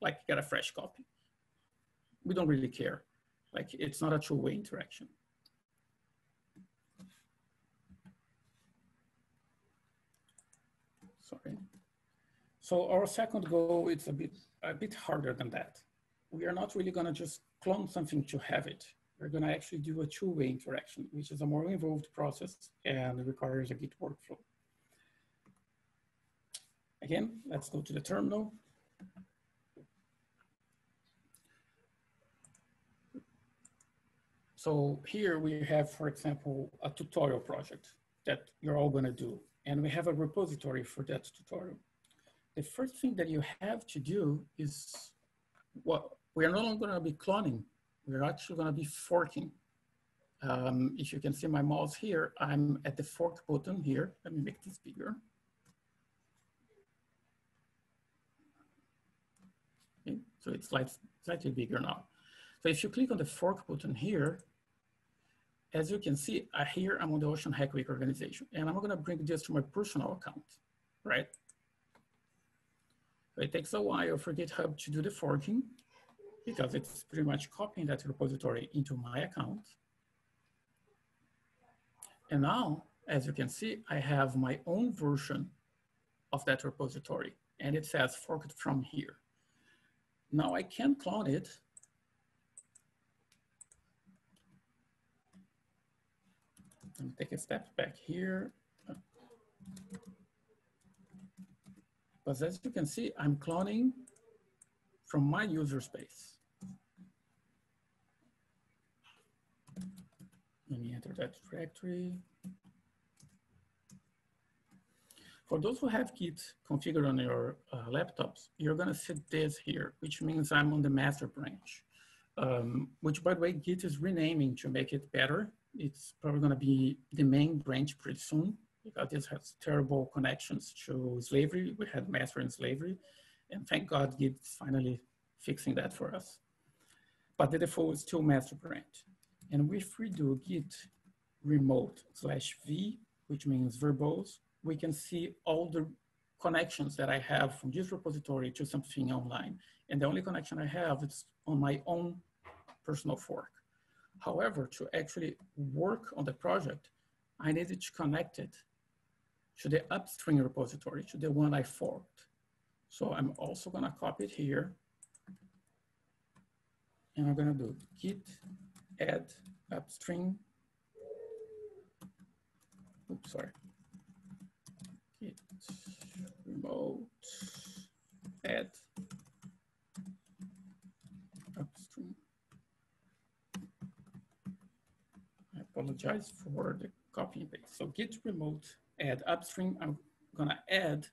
like get a fresh copy. We don't really care. Like it's not a two-way interaction. Sorry. So our second goal, it's a bit harder than that. We are not really gonna just clone something to have it. We're gonna actually do a two-way interaction, which is a more involved process and requires a Git workflow. Again, let's go to the terminal. So here we have, for example, a tutorial project that you're all gonna do. And we have a repository for that tutorial. The first thing that you have to do is what we're no longer gonna be cloning. We're actually gonna be forking. If you can see my mouse here, I'm at the fork button here. Let me make this bigger. Okay, so it's slightly bigger now. So if you click on the fork button here, as you can see, here I'm on the Ocean Hack Week organization, and I'm gonna bring this to my personal account, right? So it takes a while for GitHub to do the forking because it's pretty much copying that repository into my account. And now, as you can see, I have my own version of that repository, and it says forked from here. Now I can clone it. Let me take a step back here. But as you can see, I'm cloning from my user space. Let me enter that directory. For those who have Git configured on your laptops, you're gonna see this here, which means I'm on the master branch, which by the way, Git is renaming to make it better. It's probably gonna be the main branch pretty soon because this has terrible connections to slavery. We had master and slavery, and thank God Git's finally fixing that for us. But the default is still master branch. And if we do git remote /v, which means verbose, we can see all the connections that I have from this repository to something online. And the only connection I have is on my own personal fork. However, to actually work on the project, I needed to connect it to the upstream repository, to the one I forked. So I'm also gonna copy it here. And I'm gonna do git add upstream. Oops, sorry. Git remote add upstream. I apologize for the copy and paste. So git remote add upstream. I'm gonna add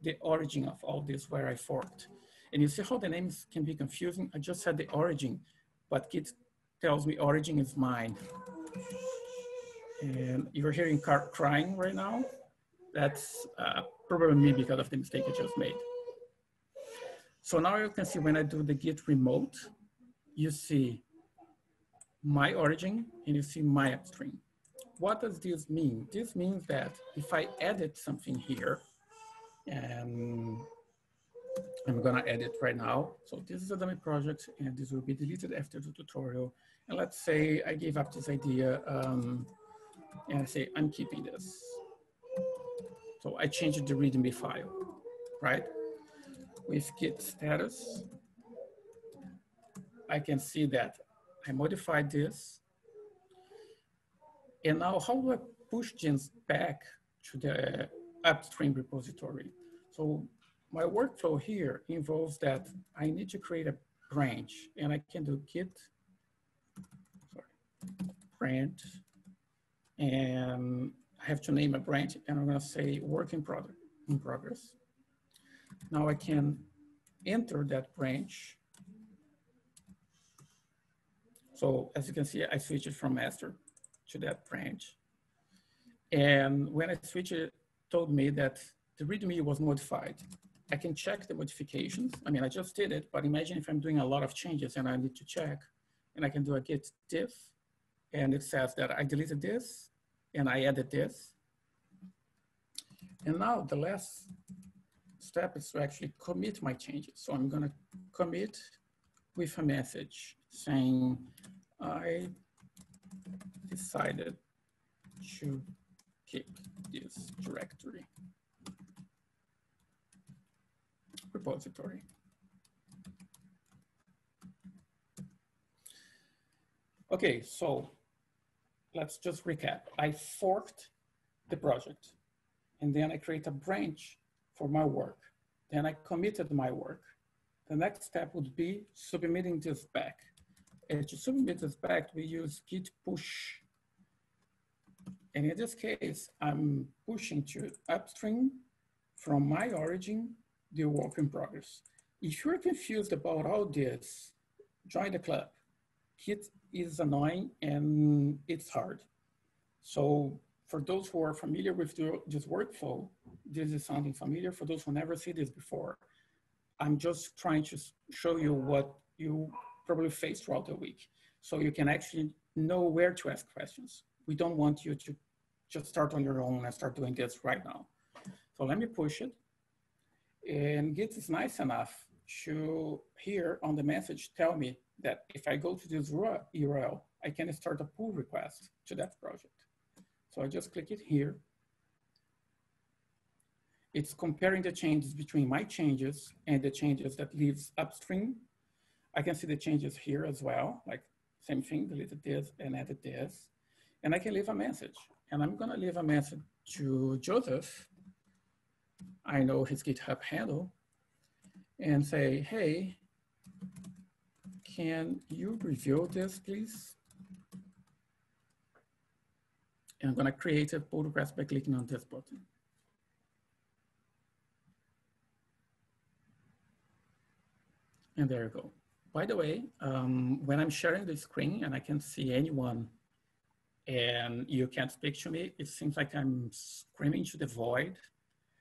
the origin of all this where I forked. And you see how the names can be confusing. I just said the origin, but Git tells me origin is mine. And you're hearing Cart crying right now. That's probably me because of the mistake I just made. So now you can see when I do the Git remote, you see my origin and you see my upstream. What does this mean? This means that if I edit something here, and I'm gonna edit right now. So this is a dummy project and this will be deleted after the tutorial. And let's say I gave up this idea and I say, I'm keeping this. So I changed the readme file, right? With git status, I can see that I modified this. And now how do I push this back to the upstream repository? So my workflow here involves that I need to create a branch, and I can do git, branch, and I have to name a branch, and I'm gonna say work in progress. Now I can enter that branch. So as you can see, I switched from master to that branch. And when I switch it, told me that the readme was modified. I can check the modifications. I mean, I just did it, but imagine if I'm doing a lot of changes and I need to check, and I can do a git diff, and it says that I deleted this and I added this. And now the last step is to actually commit my changes. So I'm gonna commit with a message saying, I decided to kick this repository. Okay, so let's just recap. I forked the project, and then I create a branch for my work. Then I committed my work. The next step would be submitting this back. And to submit this back, we use git push. And in this case, I'm pushing to upstream from my origin, the work in progress. If you're confused about all this, join the club. Git is annoying and it's hard. So for those who are familiar with this workflow, this is sounding familiar. For those who never see this before, I'm just trying to show you what you probably face throughout the week. So you can actually know where to ask questions. We don't want you to just start on your own and start doing this right now. So let me push it. And Git is nice enough to here on the message tell me that if I go to this URL, I can start a pull request to that project. So I just click it here. It's comparing the changes between my changes and the changes that lives upstream. I can see the changes here as well, like same thing, deleted this and added this. And I can leave a message. And I'm gonna leave a message to Joseph. I know his GitHub handle, and say, hey, can you review this, please? And I'm gonna create a pull request by clicking on this button. And there you go. By the way, when I'm sharing the screen and I can see anyone and you can't speak to me, it seems like I'm screaming to the void.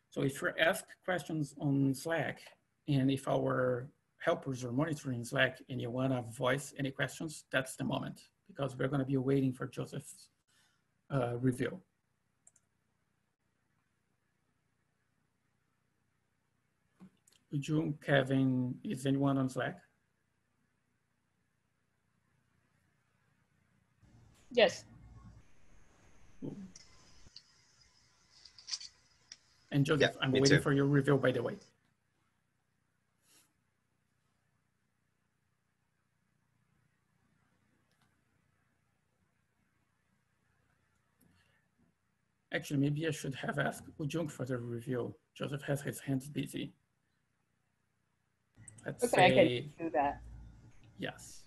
So if you're asked questions on Slack, and if our helpers are monitoring Slack and you wanna voice any questions, that's the moment, because we're gonna be waiting for Joseph's review. June, Kevin, is anyone on Slack? Yes. Ooh. And Joseph, yeah, I'm waiting for your review, by the way. Actually, maybe I should have asked Ujung for the review. Joseph has his hands busy. Let's say, I can do that. Yes.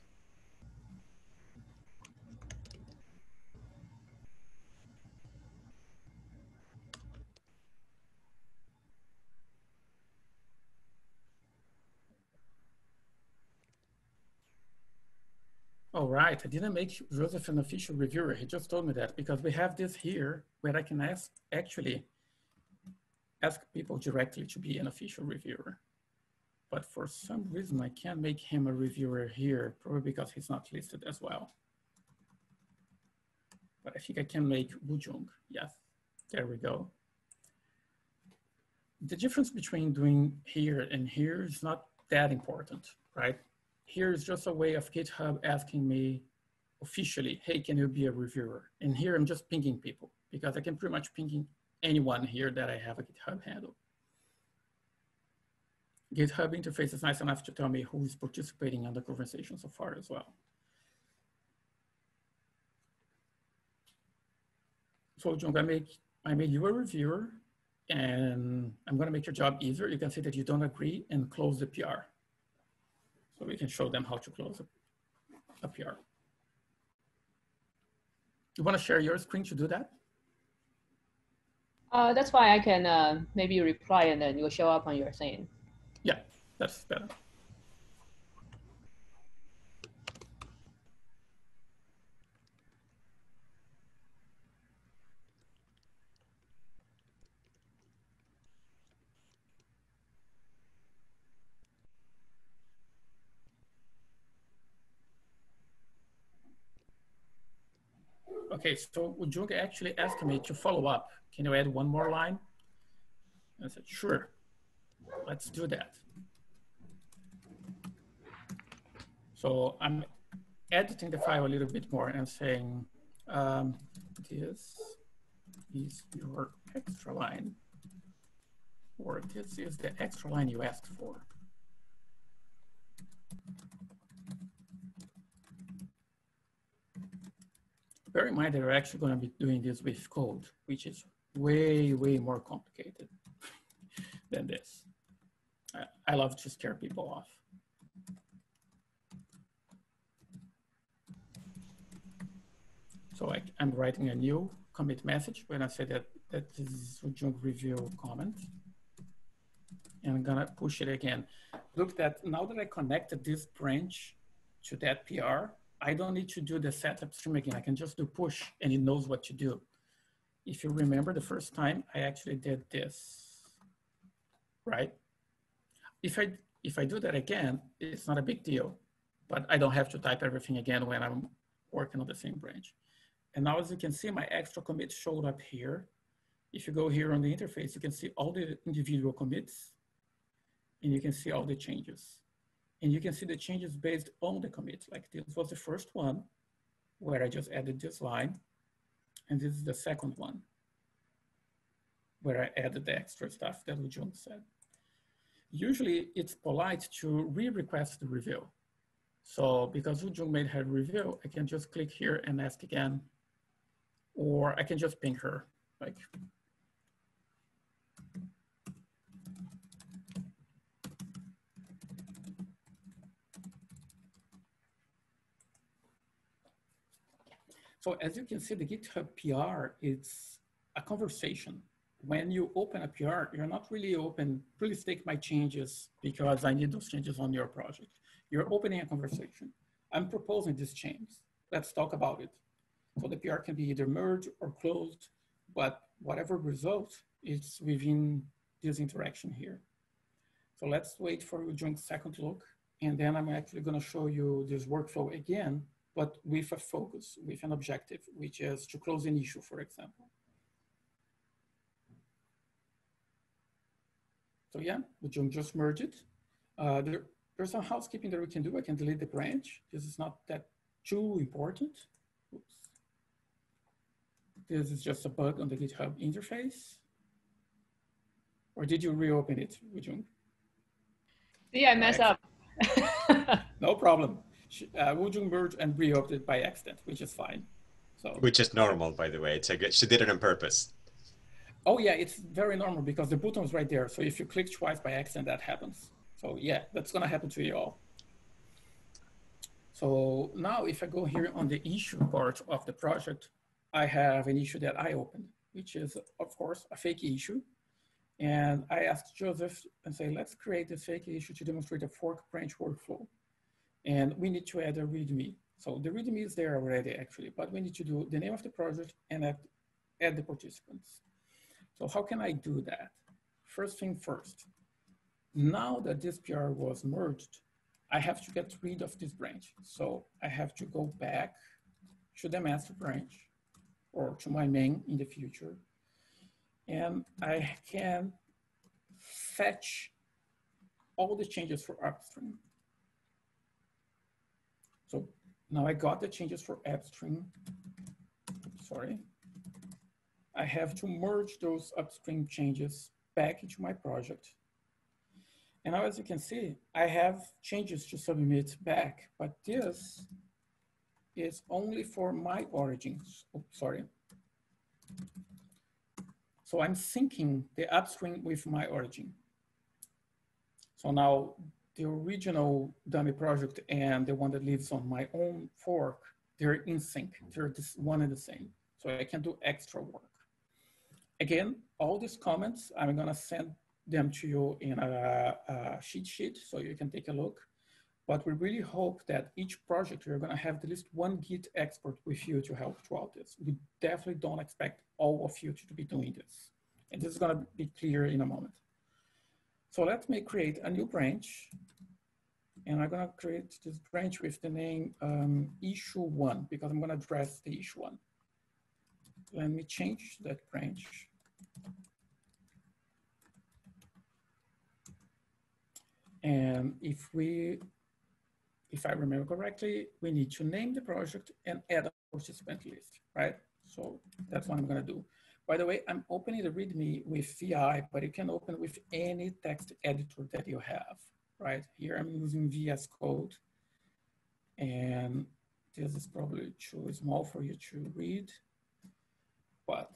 All right, I didn't make Joseph an official reviewer. He just told me that because we have this here where I can ask, actually ask people directly to be an official reviewer. But for some reason, I can't make him a reviewer here, probably because he's not listed as well. But I think I can make Wujung. Yes, there we go. The difference between doing here and here is not that important, right? Here is just a way of GitHub asking me officially, hey, can you be a reviewer? And here I'm just pinging people because I can pretty much ping anyone here that I have a GitHub handle. GitHub interface is nice enough to tell me who's participating in the conversation so far as well. So John, I made you a reviewer, and I'm gonna make your job easier. You can say that you don't agree and close the PR. So we can show them how to close a PR. You want to share your screen to do that? That's why I can maybe reply and then you'll show up on your thing. Yeah, that's better. Okay, so Ujung actually asked me to follow up. Can you add one more line? And I said, sure, let's do that. So I'm editing the file a little bit more and saying, this is your extra line, or this is the extra line you asked for. Bear in mind that we're actually going to be doing this with code, which is way, way more complicated than this. I love to scare people off. So I'm writing a new commit message when I say that this is a junk review comment. And I'm gonna push it again. Look, that now that I connected this branch to that PR, I don't need to do the setup stream again. I can just do push and it knows what to do. If you remember the first time I actually did this, right? If I do that again, it's not a big deal, but I don't have to type everything again when I'm working on the same branch. And now, as you can see, my extra commit showed up here. If you go here on the interface, you can see all the individual commits and you can see all the changes. And you can see the changes based on the commits. Like this was the first one where I just added this line. And this is the second one where I added the extra stuff that Lujon said. Usually it's polite to re-request the review. So because Lujon made her review, I can just click here and ask again, or I can just ping her. Like, so as you can see, the GitHub PR, it's a conversation. When you open a PR, you're not really open, please take my changes because I need those changes on your project. You're opening a conversation. I'm proposing these changes. Let's talk about it. So the PR can be either merged or closed, but whatever result is within this interaction here. So let's wait for Lujon's second look. And then I'm actually gonna show you this workflow again, but with a focus, with an objective, which is to close an issue, for example. So yeah, we just merge it. There's some housekeeping that we can do. I can delete the branch. This is not that too important. Oops. This is just a bug on the GitHub interface. Or did you reopen it, Wujung? See, I messed up. No problem. Wujung merged and reopened it by accident, which is fine. So, which is normal, by the way. It's a good, she did it on purpose. Oh yeah, it's very normal because the button's right there. So if you click twice by accident, that happens. So yeah, that's gonna happen to you all. So now if I go here on the issue part of the project, I have an issue that I opened, which is of course a fake issue. And I asked Joseph and say, let's create this fake issue to demonstrate a fork branch workflow. And we need to add a README. So the README is there already actually, but we need to do the name of the project and add the participants. So how can I do that? First thing first, now that this PR was merged, I have to get rid of this branch. So I have to go back to the master branch or to my main in the future. And I can fetch all the changes for upstream. So now I got the changes for upstream, sorry. I have to merge those upstream changes back into my project. And now as you can see, I have changes to submit back, but this is only for my origins, oops, sorry. So I'm syncing the upstream with my origin. So now the original dummy project and the one that lives on my own fork, they're in sync, they're this one and the same. So I can do extra work. Again, all these comments, I'm gonna send them to you in a sheet so you can take a look. But we really hope that each project, you're gonna have at least one Git expert with you to help throughout this. We definitely don't expect all of you to be doing this. And this is gonna be clear in a moment. So let me create a new branch. And I'm gonna create this branch with the name issue 1 because I'm gonna address the issue 1. Let me change that branch. And if we if I remember correctly, we need to name the project and add a participant list, right? So that's what I'm gonna do. By the way, I'm opening the README with VI, but you can open with any text editor that you have, right? Here I'm using VS Code, and this is probably too small for you to read, but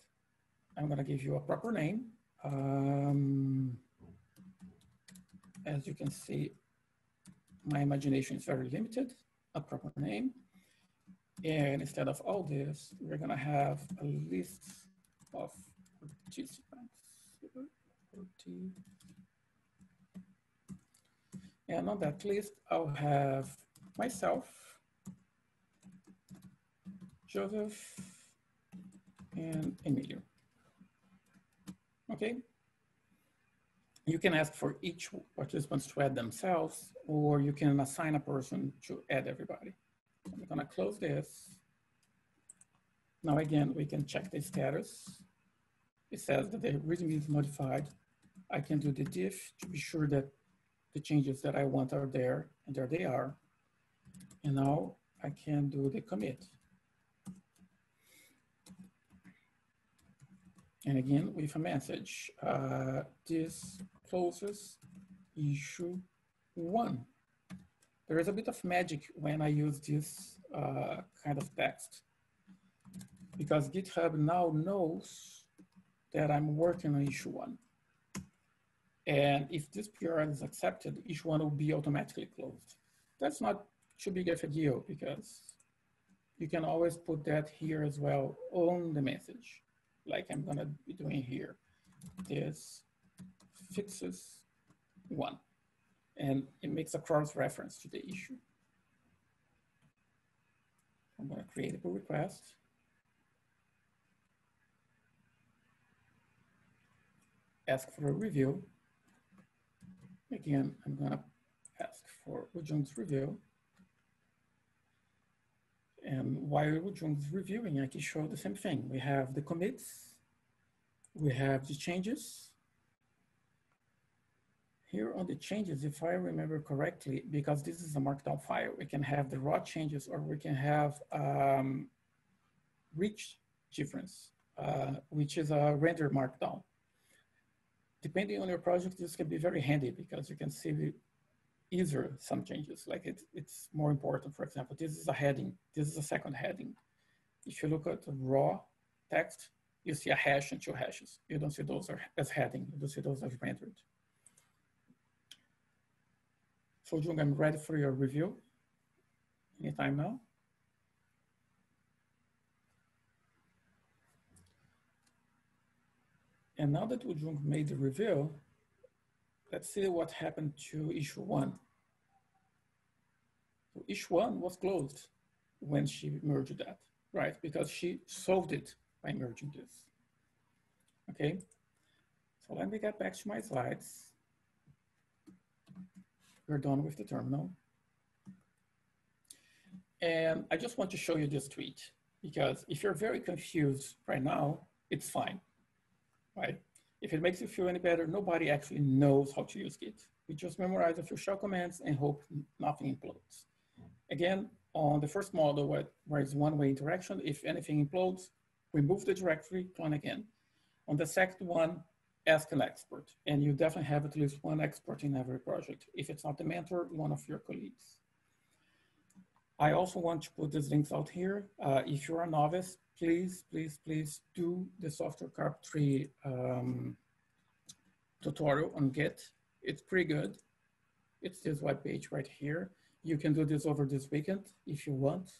I'm gonna give you a proper name. As you can see, my imagination is very limited, a proper name. And instead of all this, we're gonna have a list of participants. And on that list, I'll have myself, Joseph, and Emilio. Okay. You can ask for each participant to add themselves, or you can assign a person to add everybody. I'm gonna close this. Now again, we can check the status. It says that the README is modified. I can do the diff to be sure that the changes that I want are there, and there they are. And now I can do the commit. And again, with a message, this closes issue 1. There is a bit of magic when I use this kind of text, because GitHub now knows that I'm working on issue 1. And if this PR is accepted, issue 1 will be automatically closed. That's not too big of a deal, because you can always put that here as well on the message, like I'm gonna be doing here. This fixes 1, and it makes a cross-reference to the issue. I'm gonna create a pull request. Ask for a review. Again, I'm gonna ask for Ujung's review. And while Ujung's reviewing, I can show the same thing. We have the commits, we have the changes. Here on the changes, if I remember correctly, because this is a markdown file, we can have the raw changes, or we can have rich difference, which is a render markdown. Depending on your project, this can be very handy, because you can see easier some changes, like it's more important. For example, this is a heading, this is a second heading. If you look at the raw text, you see a hash and 2 hashes. You don't see those as heading, you don't see those as rendered. So Jung, I'm ready for your review. Anytime now. And now that Ujung made the review, let's see what happened to issue 1. So issue 1 was closed when she merged that, right? Because she solved it by merging this. Okay, so let me get back to my slides. We're done with the terminal. And I just want to show you this tweet, because if you're very confused right now, it's fine, right? If it makes you feel any better, nobody actually knows how to use Git. We just memorize a few shell commands and hope nothing implodes. Again, on the first model where it's one-way interaction, if anything implodes, we move the directory, clone again. On the second one, ask an expert. And you definitely have at least one expert in every project. If it's not the mentor, one of your colleagues. I also want to put these links out here. If you're a novice, please, please, please do the Software Carpentry tutorial on Git. It's pretty good. It's this web page right here. You can do this over this weekend if you want.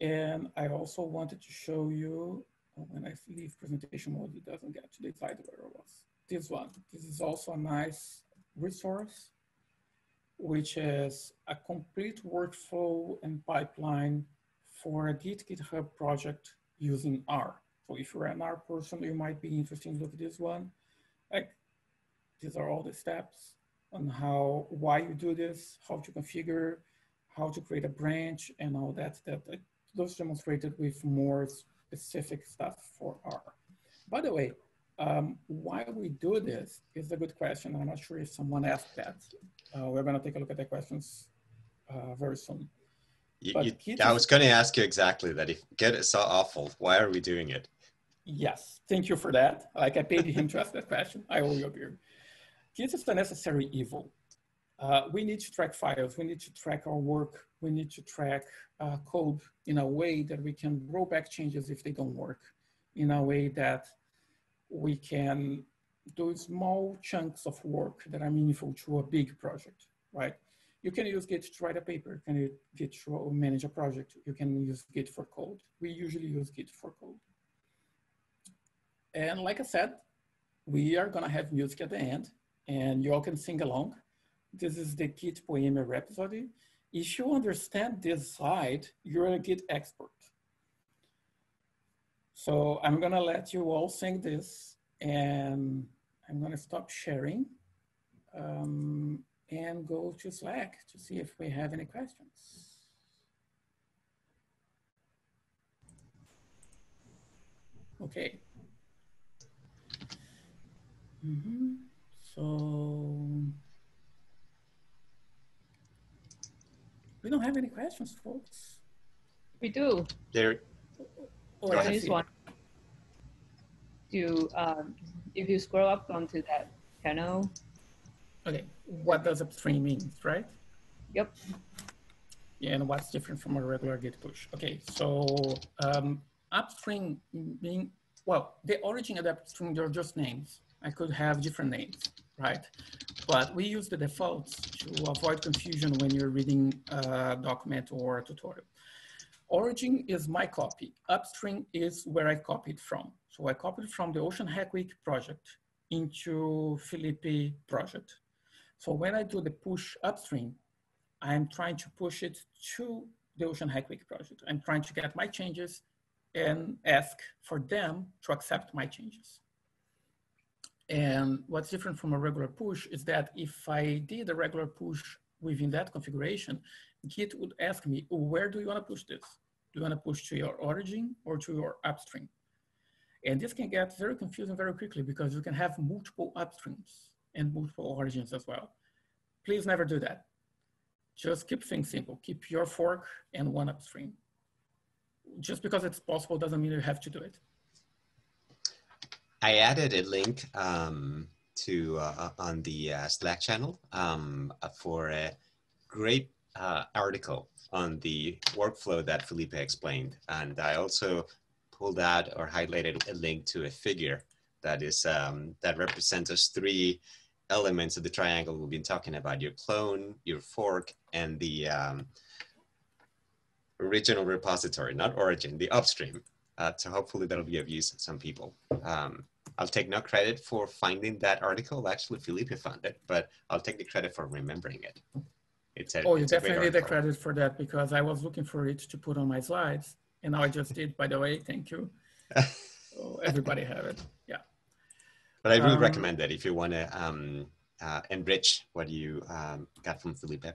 And I also wanted to show you, when I leave presentation mode, it doesn't get to the slide where it was. This one, this is also a nice resource, which is a complete workflow and pipeline for a GitHub project using R. So if you're an R person, you might be interested in looking at this one. Like, these are all the steps on how, why you do this, how to configure, how to create a branch, and all that stuff. Those demonstrated with more specific stuff for R. By the way, why we do this is a good question. I'm not sure if someone asked that. We're gonna take a look at the questions version. I was going to ask you exactly that. If Git is so awful, why are we doing it? Yes, thank you for that. Like I paid him to ask that question. I owe you a beer. Git is the necessary evil. We need to track files. We need to track our work. We need to track code in a way that we can roll back changes if they don't work, in a way that we can do small chunks of work that are meaningful to a big project, right? You can use Git to write a paper. You can use Git to manage a project. You can use Git for code. We usually use Git for code. And like I said, we are gonna have music at the end and you all can sing along. This is the Git Poema Rhapsody. If you understand this slide, you're a Git expert. So I'm gonna let you all sing this and I'm gonna stop sharing. And go to Slack to see if we have any questions. Okay. Mm-hmm. So we don't have any questions, folks. We do. There. There is one. You, if you scroll up onto that panel. Okay, what does upstream mean, right? Yep. Yeah, and what's different from a regular Git push? Okay, so upstream mean, well, the origin of the upstream, they're just names. I could have different names, right? But we use the defaults to avoid confusion when you're reading a document or a tutorial. Origin is my copy. Upstream is where I copied from. So I copied from the Ocean Hack Week project into Felipe project. So when I do the push upstream, I'm trying to push it to the Ocean Hack Week project. I'm trying to get my changes and ask for them to accept my changes. And what's different from a regular push is that if I did a regular push within that configuration, Git would ask me, where do you want to push this? Do you want to push to your origin or to your upstream? And this can get very confusing very quickly because you can have multiple upstreams and multiple origins as well. Please never do that. Just keep things simple. Keep your fork and one upstream. Just because it's possible doesn't mean you have to do it. I added a link to on the Slack channel for a great article on the workflow that Felipe explained. And I also pulled out or highlighted a link to a figure that is that represents those three elements of the triangle we've been talking about: your clone, your fork, and the original repository, not origin, the upstream. So hopefully that'll be of use to some people. I'll take no credit for finding that article. Actually, Felipe found it, but I'll take the credit for remembering it. It's a, oh, you definitely need the credit for that because I was looking for it to put on my slides. And now I just did, by the way, thank you. So everybody have it, yeah. But I really recommend that if you want to enrich what you got from Felipe.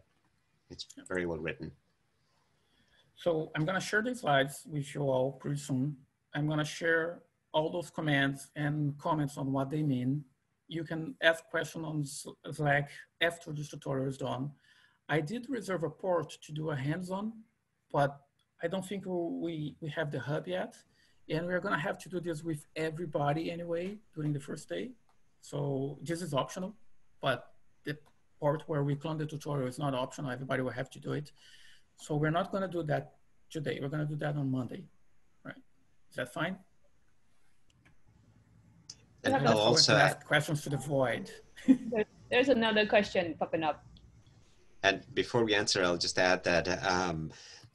It's very well written. So I'm gonna share these slides with you all pretty soon. I'm gonna share all those commands and comments on what they mean. You can ask questions on Slack after this tutorial is done. I did reserve a port to do a hands-on, but I don't think we have the hub yet. And we're gonna have to do this with everybody anyway during the first day. So this is optional, but the part where we clone the tutorial is not optional. Everybody will have to do it. So we're not gonna do that today. We're gonna do that on Monday, right? Is that fine? And I'll also ask questions to the void. There's another question popping up. And before we answer, I'll just add that,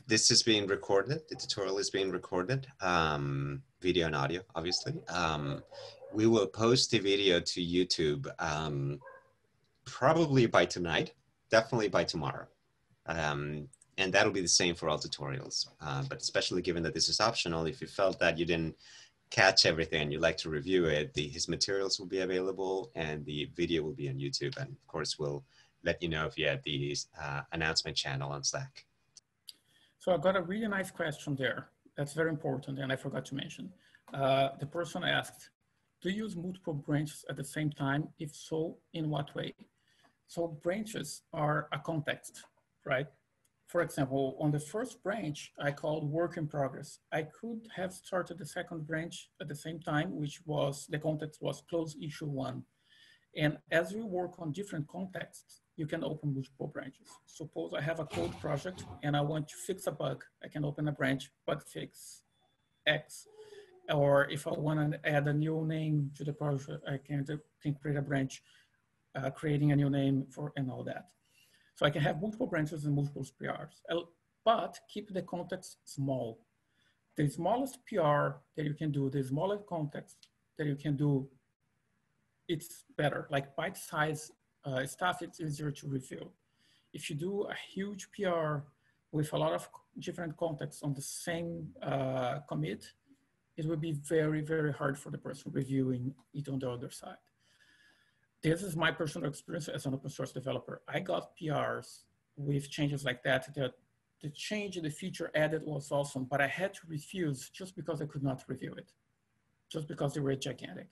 this is being recorded. The tutorial is being recorded, video and audio, obviously. We will post the video to YouTube probably by tonight, definitely by tomorrow. And that'll be the same for all tutorials. But especially given that this is optional, if you felt that you didn't catch everything and you'd like to review it, his materials will be available and the video will be on YouTube. And of course, we'll let you know via the announcement channel on Slack. So I got a really nice question there. That's very important, and I forgot to mention. The person asked, do you use multiple branches at the same time? If so, in what way? So branches are a context, right? for example, on the first branch, I called work in progress. I could have started the second branch at the same time, which was, the context was close issue one. And as we work on different contexts, you can open multiple branches. Suppose I have a code project and I want to fix a bug. I can open a branch, bug fix X. Or if I want to add a new name to the project, I can create a branch, creating a new name for and all that. So I can have multiple branches and multiple PRs, but keep the context small. The smallest PR that you can do, the smallest context that you can do, it's better. Like bite-sized stuff, it's easier to review. If you do a huge PR with a lot of different contexts on the same commit, it will be very, very hard for the person reviewing it on the other side. This is my personal experience as an open source developer. I got PRs with changes like that. The change in the feature added was awesome, but I had to refuse just because I could not review it, just because they were gigantic.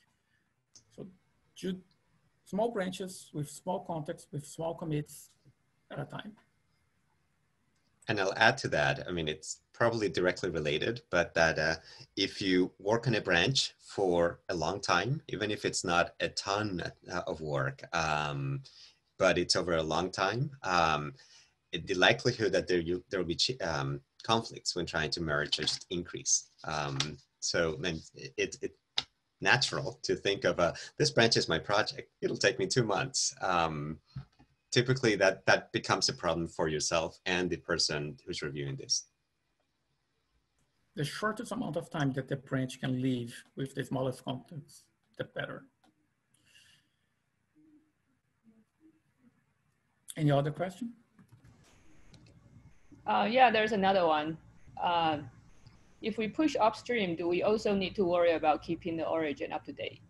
So small branches with small contexts, with small commits at a time. And I'll add to that, I mean, it's probably directly related, but that if you work on a branch for a long time, even if it's not a ton of work, but it's over a long time, the likelihood that there will be conflicts when trying to merge or just increase. So it's natural to think of, this branch is my project, it'll take me 2 months. Typically that becomes a problem for yourself and the person who's reviewing this. The shortest amount of time that the branch can leave with the smallest contents, the better. Any other question? Yeah, there's another one. If we push upstream, do we also need to worry about keeping the origin up to date?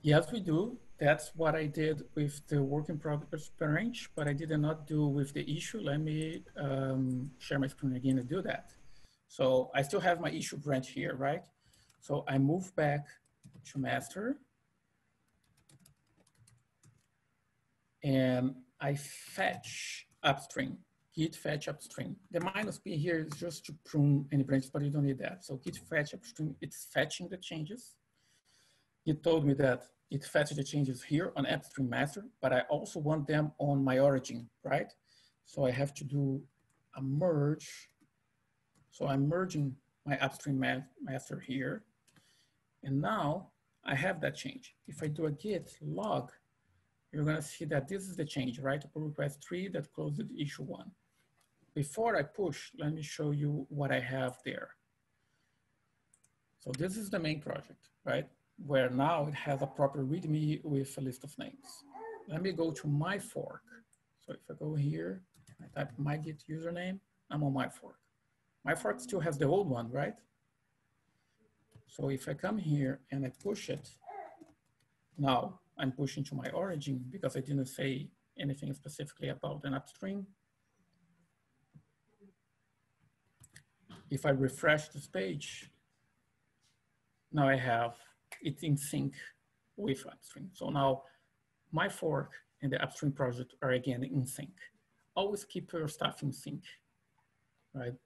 Yes, we do. That's what I did with the work in progress branch, but I did not do with the issue. Let me share my screen again and do that. So I still have my issue branch here, right? So I move back to master and I fetch upstream, git fetch upstream. The -p here is just to prune any branch, but you don't need that. So git fetch upstream, it's fetching the changes. It told me that it fetches the changes here on upstream master, but I also want them on my origin, right? So I have to do a merge. So I'm merging my upstream master here. And now I have that change. If I do a git log, you're gonna see that this is the change, right? Pull request 3 that closed issue 1. Before I push, let me show you what I have there. So this is the main project, right? Where now it has a proper README with a list of names. Let me go to my fork. So if I go here, I type my git username, I'm on my fork. My fork still has the old one, right? So if I come here and I push it, now I'm pushing to my origin because I didn't say anything specifically about an upstream. If I refresh this page, now I have it's in sync with upstream. So now my fork and the upstream project are again in sync. Always keep your stuff in sync, right?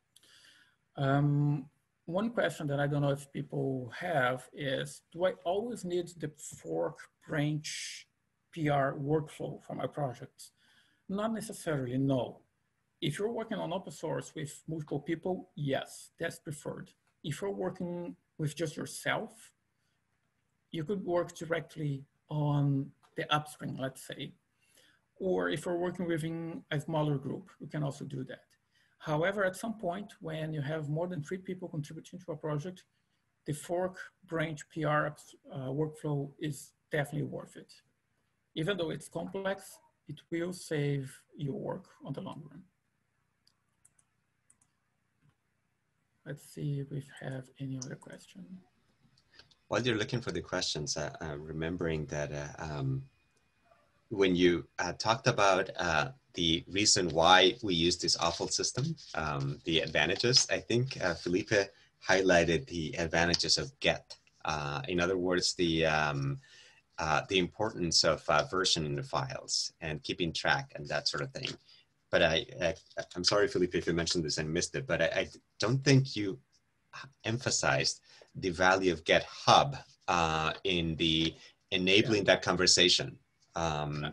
One question that I don't know if people have is, do I always need the fork branch PR workflow for my projects? Not necessarily, no. If you're working on open source with multiple people, yes, that's preferred. If you're working with just yourself, you could work directly on the upstream, let's say. Or if you're working within a smaller group, you can also do that. However, at some point when you have more than 3 people contributing to a project, the fork branch PR workflow is definitely worth it. Even though it's complex, it will save your work on the long run. Let's see if we have any other question. While you're looking for the questions, remembering that when you talked about the reason why we use this awful system, the advantages, I think Felipe highlighted the advantages of GET. In other words, the importance of versioning the files and keeping track and that sort of thing. but I'm sorry, Felipe, if you mentioned this and missed it, but I don't think you emphasized the value of GitHub in the enabling that conversation. And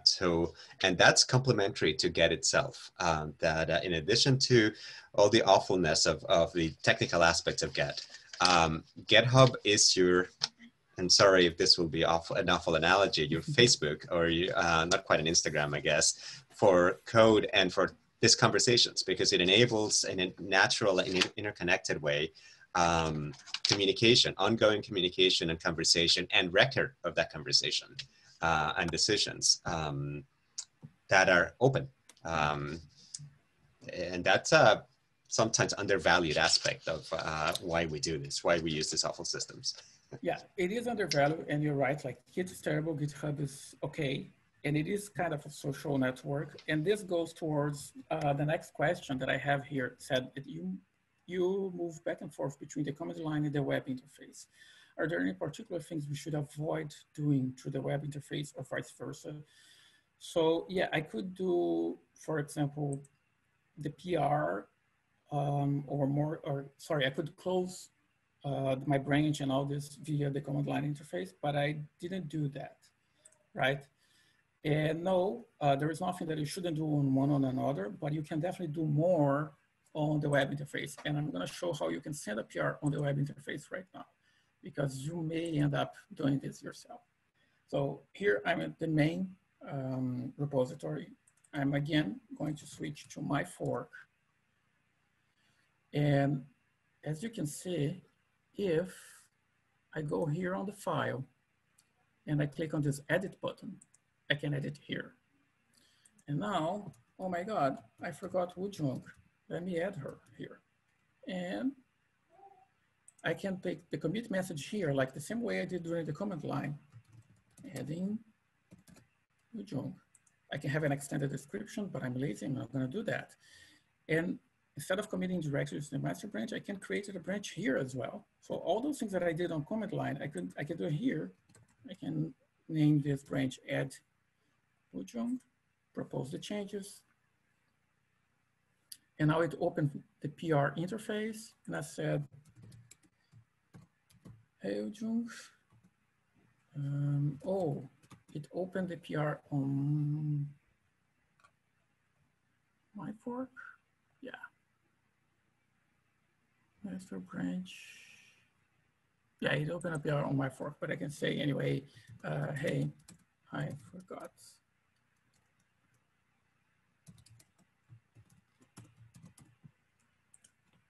that's complementary to Git itself, that in addition to all the awfulness of the technical aspects of Git, GitHub is your, and sorry if this will be awful, an awful analogy, your Facebook, or not quite an Instagram, I guess, for code and for these conversations, because it enables in a natural and interconnected way communication, ongoing communication and conversation and record of that conversation. And decisions that are open. And that's a sometimes undervalued aspect of why we do this, why we use these awful systems. Yeah, it is undervalued, and you're right, like Git is terrible, GitHub is okay, and it is kind of a social network. And this goes towards the next question that I have here, said that you move back and forth between the command line and the web interface. Are there any particular things we should avoid doing through the web interface or vice versa? So yeah, I could do, for example, the PR I could close my branch and all this via the command line interface, but I didn't do that, right? And no, there is nothing that you shouldn't do on one on another, but you can definitely do more on the web interface. And I'm gonna show how you can send a PR on the web interface right now, because you may end up doing this yourself. So here I'm at the main repository. I'm again going to switch to my fork. And as you can see, if I go here on the file and I click on this edit button, I can edit here. And now, oh my God, I forgot Wu Jung. Let me add her here. And I can take the commit message here, like the same way I did during the command line, adding Wu Jung. I can have an extended description, but I'm lazy, I'm not gonna do that. And instead of committing directly to the master branch, I can create a branch here as well. So all those things that I did on command line, I can do here. I can name this branch, add Wu Jung, propose the changes. And now it opened the PR interface, and I said, hey, Wu Jung. Oh, it opened the PR on my fork. Yeah. Master branch. Yeah, it opened a PR on my fork, but I can say anyway, hey, I forgot.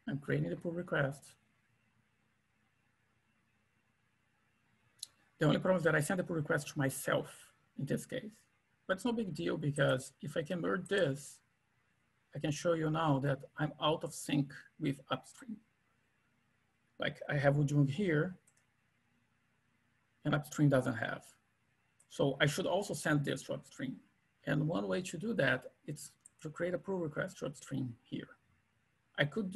I'm creating the pull request. The only problem is that I send a pull request to myself in this case, but it's no big deal, because if I can merge this, I can show you now that I'm out of sync with upstream. Like I have Wu Jung here and upstream doesn't have. So I should also send this to upstream. And one way to do that is to create a pull request to upstream here. I could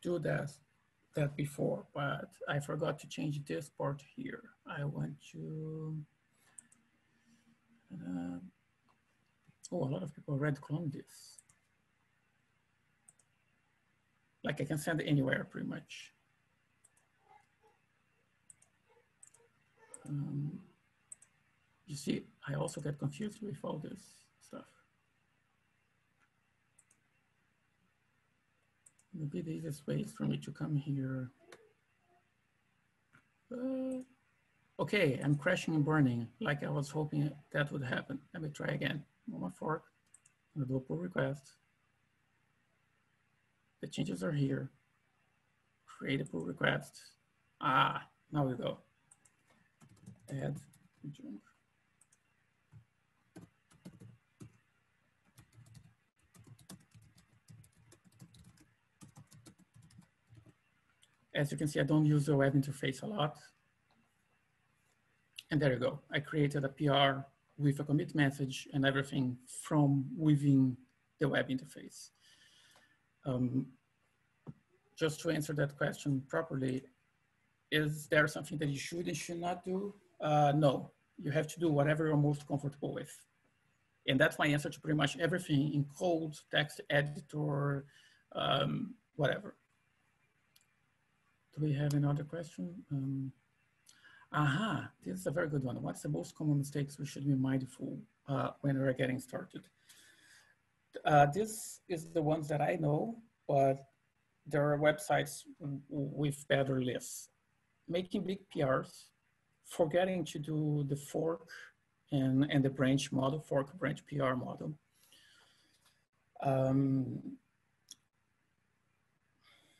do that before, but I forgot to change this part here. I want to, oh, a lot of people already cloned this. Like I can send anywhere pretty much. You see, I also get confused with all this stuff. Maybe the easiest way is for me to come here. Okay, I'm crashing and burning, like I was hoping that would happen. Let me try again. On my fork, I'm gonna do a pull request. The changes are here. Create a pull request. Ah, now we go. Add Wu Jung. As you can see, I don't use the web interface a lot. And there you go. I created a PR with a commit message and everything from within the web interface. Just to answer that question properly, is there something that you should and should not do? No, you have to do whatever you're most comfortable with. And that's my answer to pretty much everything in code, text editor, whatever. Do we have another question? This is a very good one. What's the most common mistakes we should be mindful when we're getting started? This is the ones that I know, but there are websites with better lists. Making big PRs, forgetting to do the fork and the branch model, fork branch PR model.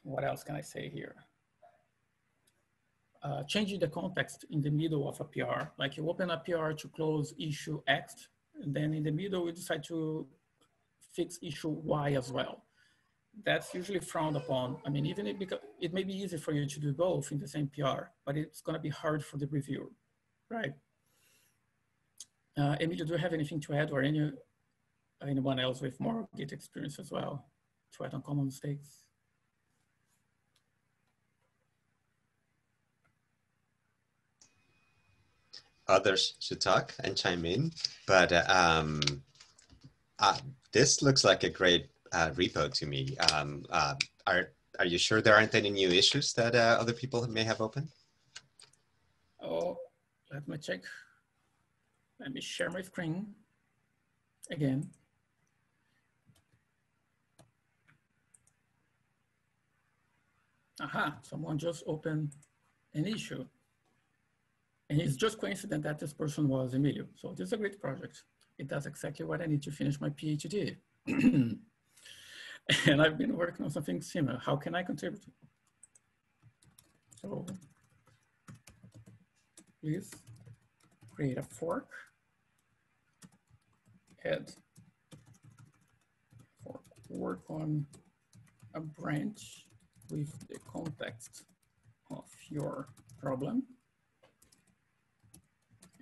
What else can I say here? Changing the context in the middle of a PR, like you open a PR to close issue X, and then in the middle we decide to fix issue Y as well. That's usually frowned upon. I mean, even if, because it may be easy for you to do both in the same PR, but it's going to be hard for the reviewer, right? Emilio, do you have anything to add, or anyone else with more Git experience as well to add on common mistakes? Others should talk and chime in, but this looks like a great repo to me. Are you sure there aren't any new issues that other people may have opened? Oh, let me check. Let me share my screen again. Aha, someone just opened an issue. And it's just coincident that this person was Emilio. So this is a great project. It does exactly what I need to finish my PhD. And I've been working on something similar. How can I contribute? So please create a fork. Add fork. Work on a branch with the context of your problem.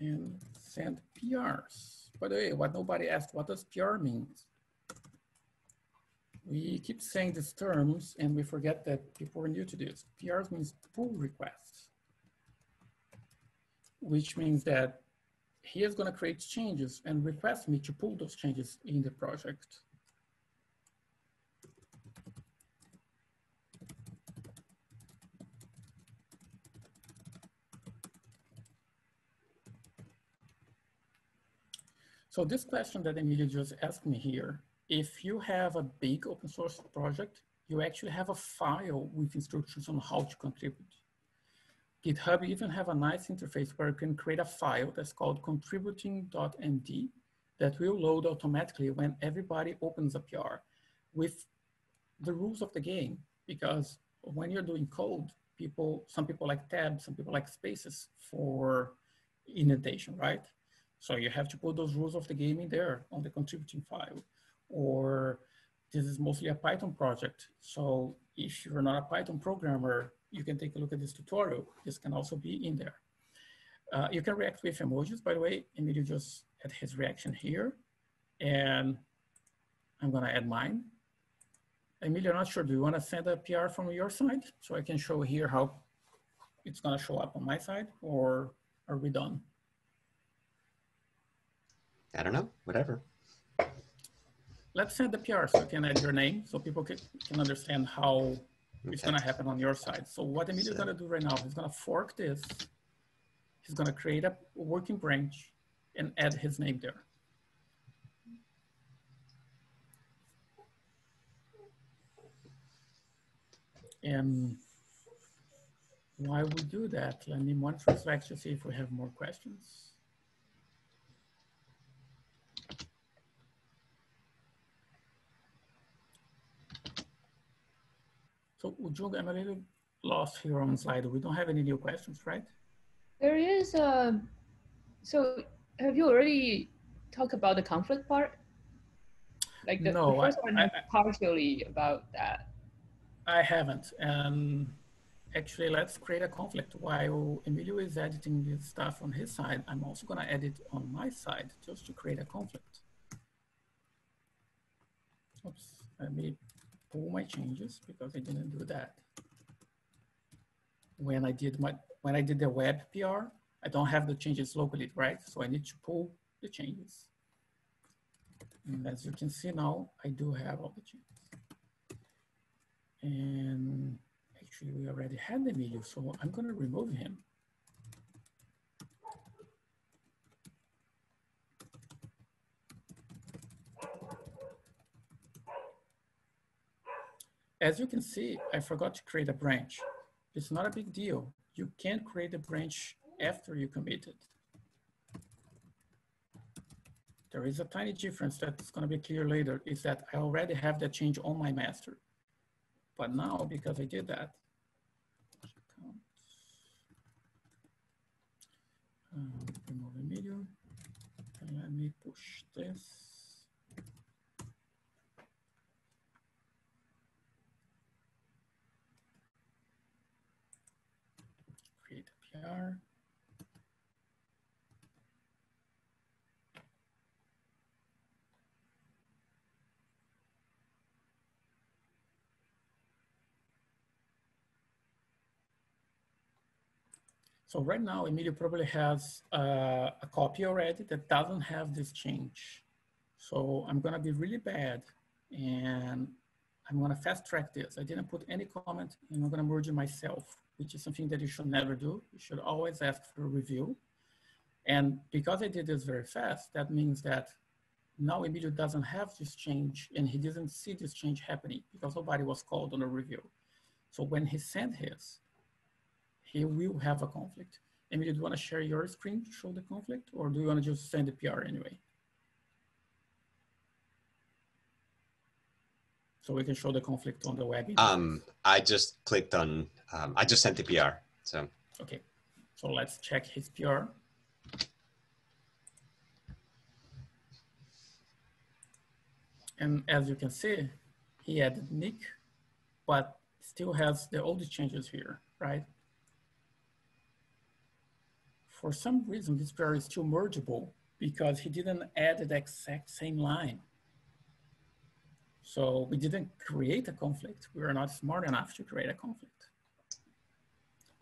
And send PRs. By the way, what nobody asked, what does PR mean? We keep saying these terms and we forget that people are new to this. PRs means pull requests, which means that he is going to create changes and request me to pull those changes in the project. So this question that Emilio just asked me here, if you have a big open source project, you actually have a file with instructions on how to contribute. GitHub even have a nice interface where you can create a file that's called contributing.md that will load automatically when everybody opens a PR with the rules of the game. Because when you're doing code, some people like tabs, some people like spaces for indentation, right? So you have to put those rules of the game in there on the contributing file. Or this is mostly a Python project. So if you're not a Python programmer, you can take a look at this tutorial. This can also be in there. You can react with emojis, by the way. Emilio just had his reaction here. And I'm going to add mine. Emilio, I'm not sure. Do you want to send a PR from your side? So I can show here how it's going to show up on my side, or are we done? I don't know, whatever. Let's send the PR so you can add your name so people can understand how it's gonna happen on your side. So what Emilio is gonna do right now, he's gonna fork this. He's gonna create a working branch and add his name there. And while we do that, let me monitor this back to see if we have more questions. So, Ujung, I'm a little lost here on Slido. We don't have any new questions, right? There is a, so have you already talked about the conflict part? Like the, no, the first one partially about that. I haven't. Actually, let's create a conflict. While Emilio is editing this stuff on his side, I'm also going to edit on my side just to create a conflict. Oops, let me pull my changes because I didn't do that. When I did the web PR, I don't have the changes locally, right? So I need to pull the changes. And as you can see now, I do have all the changes. And actually we already had the video, so I'm gonna remove him. As you can see, I forgot to create a branch. It's not a big deal. You can create a branch after you commit it. There is a tiny difference that's gonna be clear later, is that I already have that change on my master. But now, because I did that, remove the medium, and let me push this. Create a PR. So right now, Emilio probably has a copy already that doesn't have this change. So I'm gonna be really bad and I'm gonna fast track this. I didn't put any comment and I'm gonna merge it myself, which is something that you should never do. You should always ask for a review. And because I did this very fast, that means that now Emilio doesn't have this change and he doesn't see this change happening because nobody was called on a review. So when he sent his, he will have a conflict. Emilio, do you want to share your screen to show the conflict, or do you want to just send the PR anyway? So we can show the conflict on the web. I just clicked on, I just sent the PR, so. Okay, so let's check his PR. And as you can see, he added Nick, but still has the old changes here, right? For some reason, this pair is still mergeable because he didn't add the exact same line. So we didn't create a conflict. We were not smart enough to create a conflict.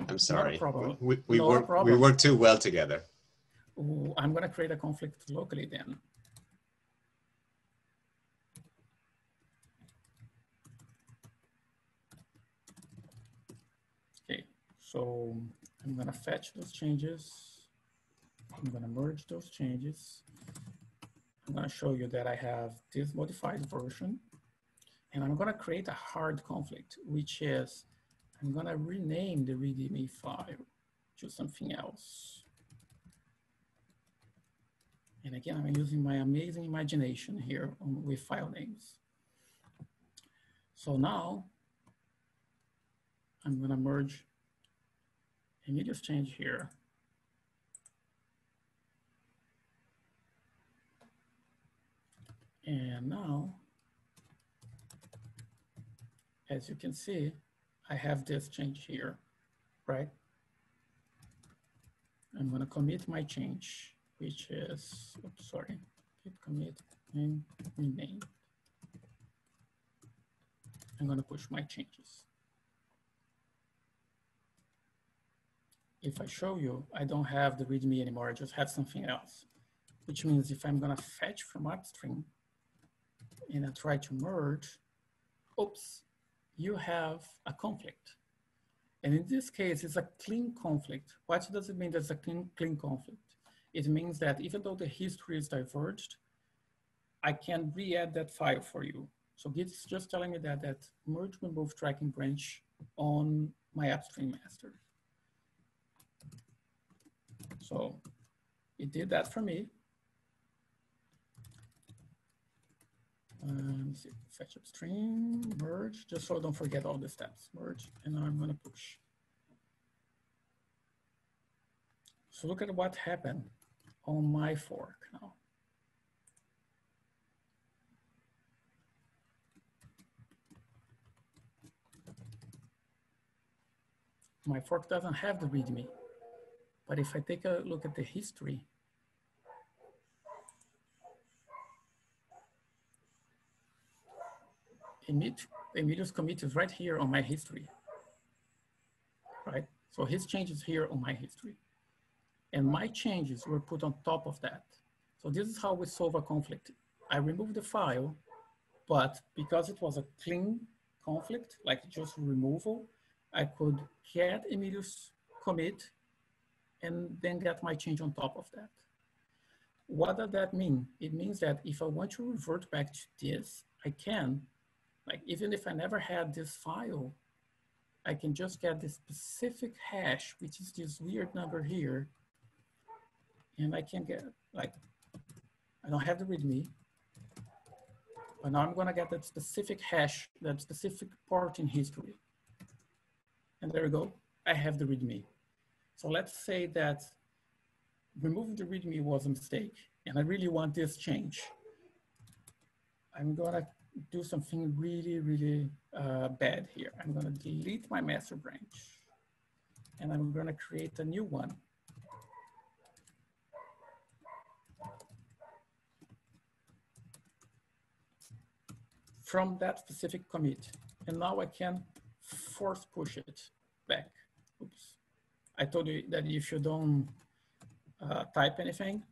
I'm sorry. We work too well together. Ooh, I'm going to create a conflict locally then. Okay, so I'm gonna fetch those changes. I'm gonna merge those changes. I'm gonna show you that I have this modified version, and I'm gonna create a hard conflict, which is, I'm gonna rename the README file to something else. And again, I'm using my amazing imagination here with file names. So now, I'm gonna merge and you just change here. And now, as you can see, I have this change here, right? I'm gonna commit my change, which is, oops, sorry, git commit name, rename. I'm gonna push my changes. If I show you, I don't have the README anymore. I just have something else, which means if I'm gonna fetch from upstream and I try to merge, oops, you have a conflict. And in this case, it's a clean conflict. What does it mean that's a clean conflict? It means that even though the history is diverged, I can re-add that file for you. So Git's just telling me that that merge remove tracking branch on my upstream master. So it did that for me. Let me see, fetch upstream, merge, just so I don't forget all the steps. Merge, and now I'm gonna push. So look at what happened on my fork now. My fork doesn't have the README. But if I take a look at the history, Emilio's commit is right here on my history, right? So his change is here on my history. And my changes were put on top of that. So this is how we solve a conflict. I removed the file, but because it was a clean conflict, like just removal, I could get Emilio's commit and then get my change on top of that. What does that mean? It means that if I want to revert back to this, I can, like even if I never had this file, I can just get this specific hash, which is this weird number here. And I can get, like, I don't have the readme, but now I'm gonna get that specific hash, that specific part in history. And there we go, I have the readme. So let's say that removing the readme was a mistake and I really want this change. I'm gonna do something really, really bad here. I'm gonna delete my master branch and I'm gonna create a new one. From that specific commit. And now I can force push it back. Oops. I told you that if you don't type anything,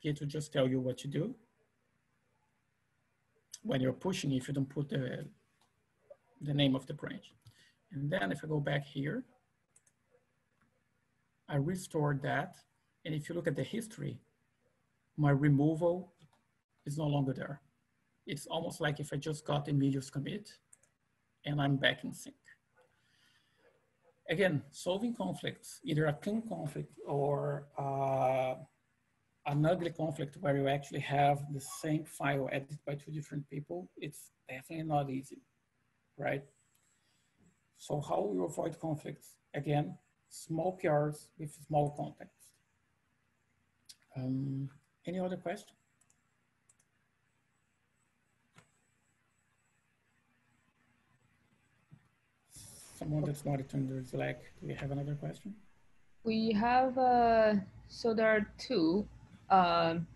Git will just tell you what to do. When you're pushing, if you don't put the name of the branch. And then if I go back here, I restored that. And if you look at the history, my removal is no longer there. It's almost like if I just got Emilio's commit and I'm back in sync. Again, solving conflicts, either a clean conflict or an ugly conflict where you actually have the same file edited by two different people, it's definitely not easy, right? So how you avoid conflicts? Again, small PRs with small context. Any other questions? Someone that's not returned their Slack. Do you have another question? We have, so there are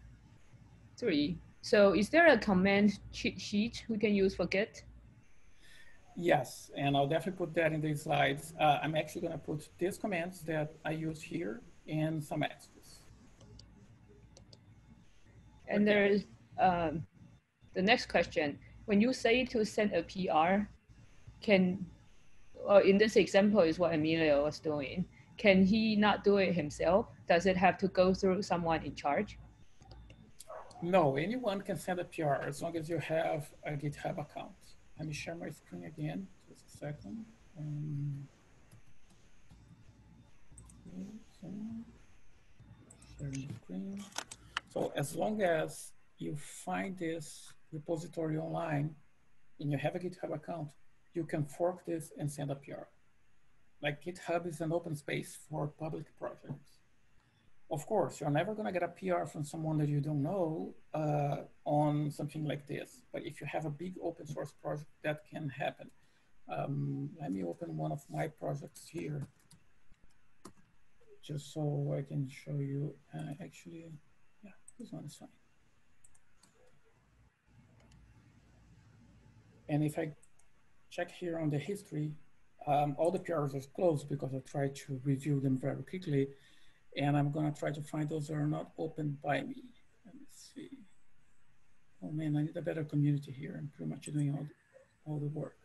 three. So is there a command cheat sheet we can use for Git? Yes, and I'll definitely put that in the slides. I'm actually gonna put these commands that I use here and some extras. And okay. There is the next question. When you say to send a PR, in this example is what Emilio was doing. Can he not do it himself? Does it have to go through someone in charge? No, anyone can send a PR as long as you have a GitHub account. Let me share my screen again, just a second. Share the screen. So as long as you find this repository online and you have a GitHub account, you can fork this and send a PR. Like GitHub is an open space for public projects. Of course, you're never gonna get a PR from someone that you don't know on something like this. But if you have a big open source project, that can happen. Let me open one of my projects here, just so I can show you. Actually, yeah, this one is fine. And if I check here on the history, all the PRs are closed because I tried to review them very quickly. And I'm gonna try to find those that are not opened by me. Let me see. Oh man, I need a better community here. I'm pretty much doing all the work.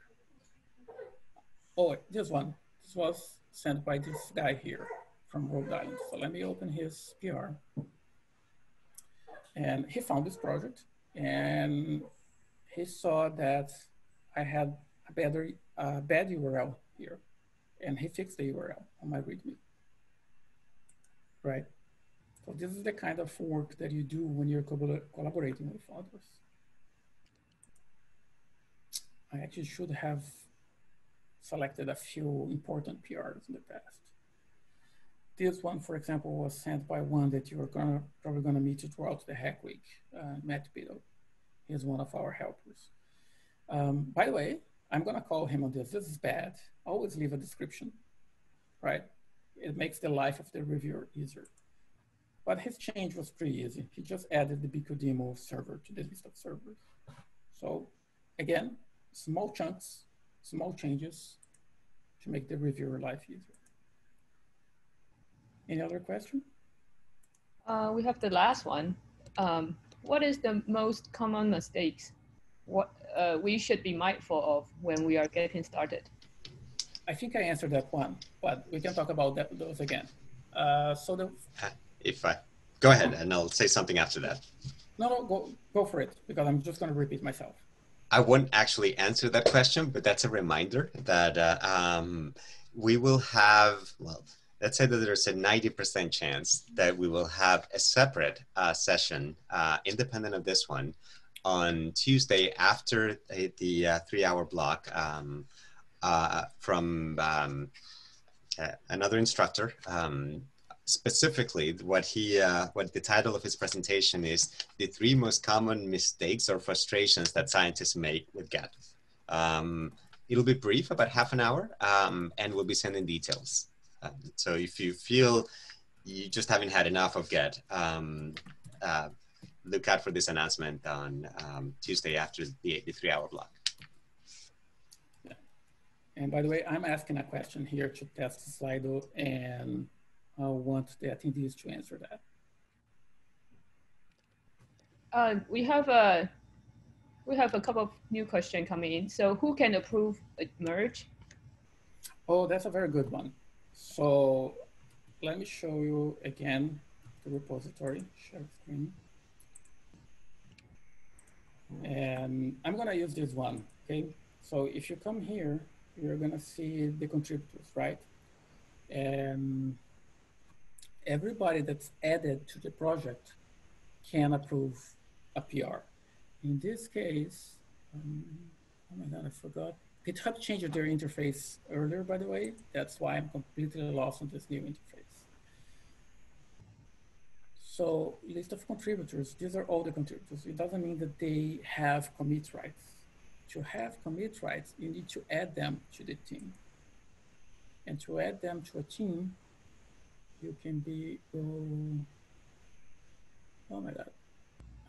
Oh, this one. This was sent by this guy here from Rhode Island. So let me open his PR. And he found this project and he saw that I had a bad URL here, and he fixed the URL on my README, right? So this is the kind of work that you do when you're collaborating with others. I actually should have selected a few important PRs in the past. This one, for example, was sent by one that you are probably gonna meet throughout the Hack Week, Matt Biddle. He's one of our helpers. By the way, I'm gonna call him on this. This is bad. Always leave a description, right? It makes the life of the reviewer easier. But his change was pretty easy. He just added the BQ demo server to the list of servers. So again, small chunks, small changes to make the reviewer life easier. Any other question? We have the last one. what is the most common mistakes we should be mindful of when we are getting started? I think I answered that one, but we can talk about those again. If I go ahead and I'll say something after that. No, go for it, because I'm just going to repeat myself. I won't actually answer that question, but that's a reminder that we will have, well, let's say that there's a 90% chance that we will have a separate session, independent of this one, on Tuesday after the 3-hour block from another instructor. Specifically, what the title of his presentation is, the 3 most common mistakes or frustrations that scientists make with Git. It'll be brief, about half an hour, and we'll be sending details. So if you feel you just haven't had enough of Git, look out for this announcement on Tuesday after the 3-hour block. Yeah. And by the way, I'm asking a question here to test Slido, and I want the attendees to answer that. We have a couple of new questions coming in. So who can approve a merge? Oh, that's a very good one. So let me show you again the repository, share screen. And I'm going to use this one, okay? So if you come here, you're going to see the contributors, right? And everybody that's added to the project can approve a PR. In this case, oh my God, I forgot. GitHub changed their interface earlier, by the way. That's why I'm completely lost on this new interface. So list of contributors, these are all the contributors. It doesn't mean that they have commit rights. To have commit rights, you need to add them to the team. And to add them to a team, you can be, oh my God,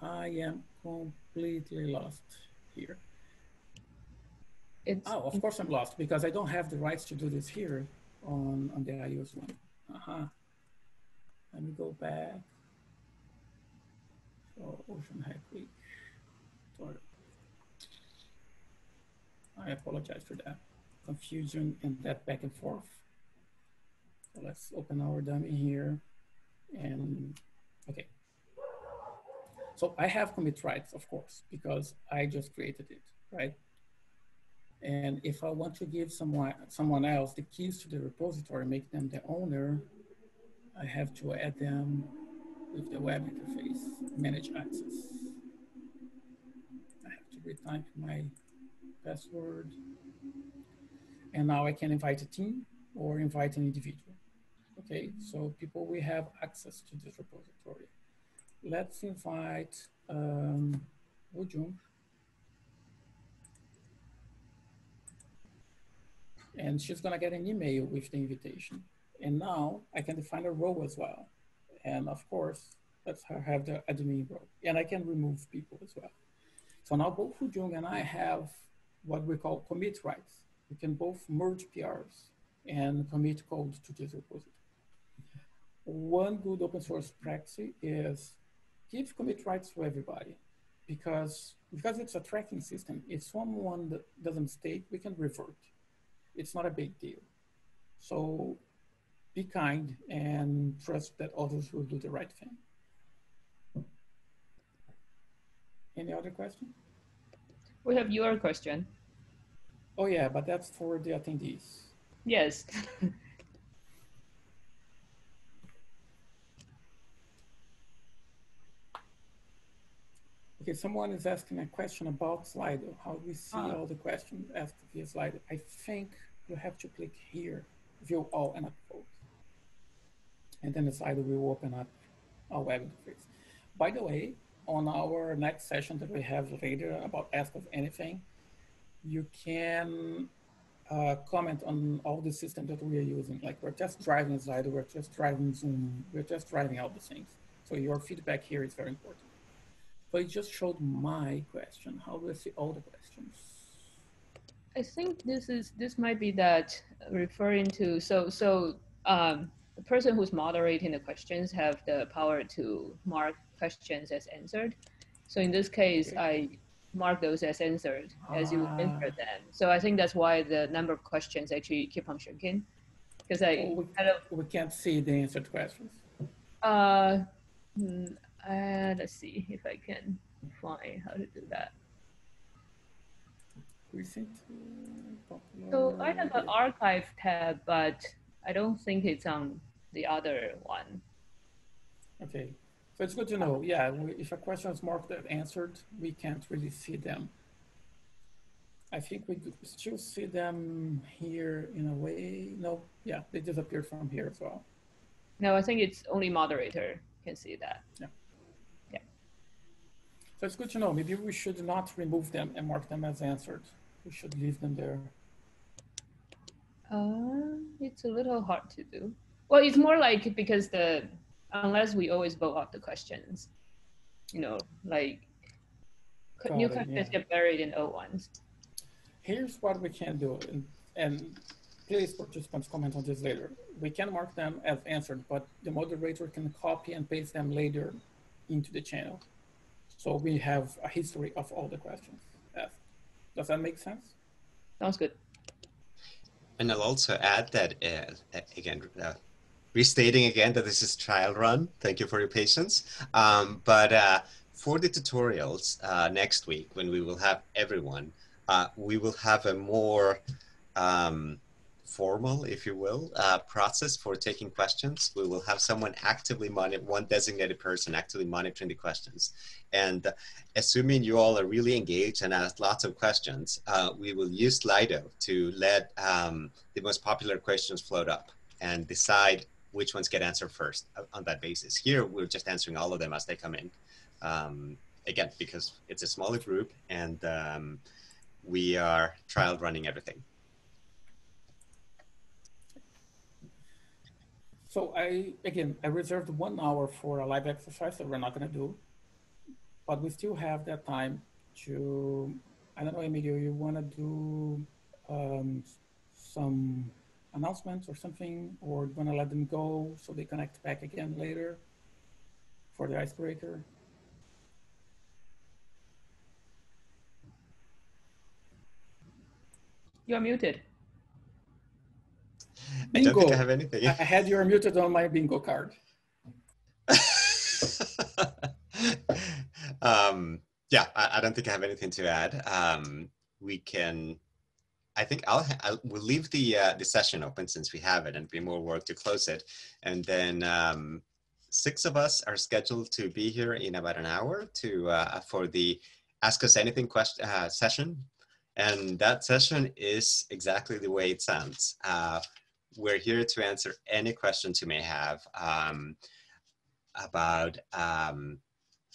I am completely lost here. It's, oh, of course I'm lost because I don't have the rights to do this here on the IOS one. Let me go back. So Ocean Hack Week. Sorry. I apologize for that confusion and that back and forth. So let's open our dummy here, and okay. So I have commit rights, of course, because I just created it, right? And if I want to give someone else the keys to the repository, make them the owner, I have to add them with the web interface, manage access. I have to retype my password. And now I can invite a team or invite an individual. Okay, so people will have access to this repository. Let's invite Ujung. And she's gonna get an email with the invitation. And now I can define a role as well. And of course, let's have the admin role. And I can remove people as well. So now both Ujung and I have what we call commit rights. We can both merge PRs and commit code to this repository. One good open source practice is give commit rights to everybody. Because it's a tracking system, if someone that does a mistake, we can revert. It's not a big deal. So be kind and trust that others will do the right thing. Any other question? We have your question. Oh yeah, but that's for the attendees. Yes. Okay, someone is asking a question about Slido. How do we see all the questions asked via Slido? I think you have to click here, view all and upload. And then the Slido will open up our web interface. By the way, on our next session that we have later about Ask of Anything, you can comment on all the systems that we are using. Like we're just driving Slido, we're just driving Zoom, we're just driving all the things. So your feedback here is very important. But it just showed my question. How do I see all the questions? I think this might be that referring to, so the person who's moderating the questions have the power to mark questions as answered. So in this case, I mark those as answered as you enter them. So I think that's why the number of questions actually keep on shrinking, because we can't see the answered questions. Let's see if I can find how to do that. Recent, so I have an archive tab, but I don't think it's on the other one. Okay, so it's good to know. Yeah, if a question is marked as answered, we can't really see them. I think we could still see them here in a way. No, yeah, they disappeared from here as well. No, I think it's only moderator can see that. Yeah. Yeah. So it's good to know. Maybe we should not remove them and mark them as answered. We should leave them there. It's a little hard to do. Well, it's more like because unless we always vote out the questions, you know, like new questions get buried in old ones. Here's what we can do, and please participants comment on this later. We can mark them as answered, but the moderator can copy and paste them later into the channel. So we have a history of all the questions. Yes. Does that make sense? Sounds good. And I'll also add that, restating again that this is trial run. Thank you for your patience. For the tutorials next week, when we will have everyone, we will have a more formal, if you will, process for taking questions. We will have someone actively monitoring, one designated person actively monitoring the questions. And assuming you all are really engaged and ask lots of questions, we will use Slido to let the most popular questions float up and decide which ones get answered first on that basis. Here, we're just answering all of them as they come in. Again, because it's a smaller group and we are trial running everything. So I reserved 1 hour for a live exercise that we're not gonna do, but we still have that time to, I don't know, Emilio, you wanna do some announcements or something, or you wanna let them go so they connect back again later for the icebreaker? You're muted. Bingo. I don't think I have anything. I had your muted on my bingo card. Yeah, I don't think I have anything to add. We can, I think we'll leave the session open since we have it, and be more work to close it. And then 6 of us are scheduled to be here in about an hour to for the Ask Us Anything question session. And that session is exactly the way it sounds. We're here to answer any questions you may have about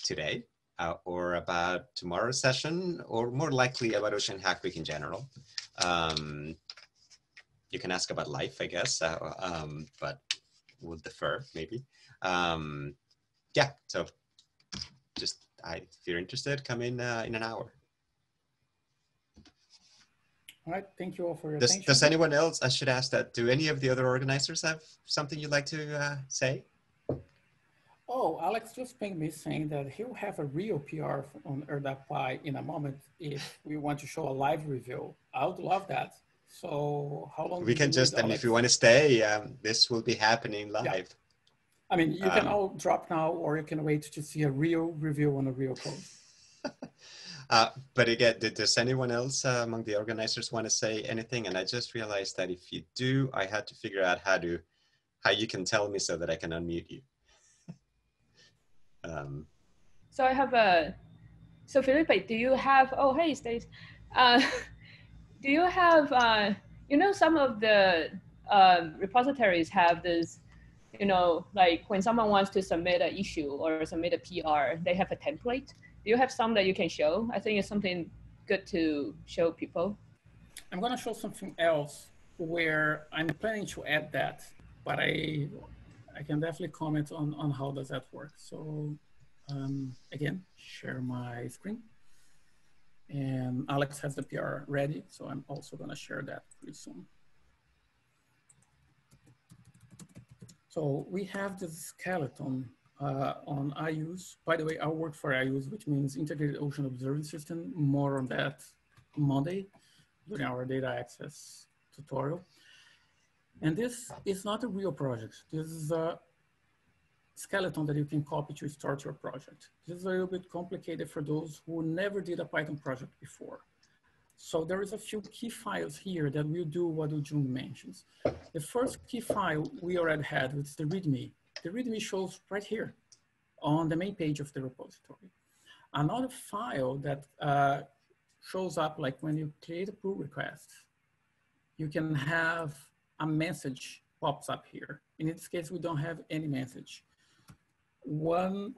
today or about tomorrow's session, or more likely about Ocean Hack Week in general. You can ask about life, I guess, but we'll defer maybe. Yeah, so just if you're interested, come in an hour. All right, thank you all for your attention. Does anyone else, I should ask that, do any of the other organizers have something you'd like to say? Oh, Alex just pinged me saying that he'll have a real PR on Erda.py in a moment if we want to show a live review. I would love that. So how long? We can just, and if you want to stay, this will be happening live. Yeah. I mean, you can all drop now, or you can wait to see a real review on a real code. But again, does anyone else among the organizers want to say anything? And I just realized that if you do, I had to figure out how you can tell me so that I can unmute you. So I have a, so Felipe, do you have, oh, hey, Stace. Do you have, you know, some of the repositories have this, you know, like when someone wants to submit an issue or submit a PR, they have a template. Do you have some that you can show? I think it's something good to show people. I'm going to show something else where I'm planning to add that, but I can definitely comment on how does that work. So again, share my screen. And Alex has the PR ready, so I'm also going to share that pretty soon. So we have the skeleton on IUs. By the way, I work for IUs, which means Integrated Ocean Observing System. More on that Monday during our data access tutorial. And this is not a real project. This is a skeleton that you can copy to start your project. This is a little bit complicated for those who never did a Python project before. So there is a few key files here that will do what Ujung mentions. The first key file we already had, which is the README. The README shows right here on the main page of the repository. Another file that shows up like when you create a pull request, you can have a message pops up here. In this case, we don't have any message. One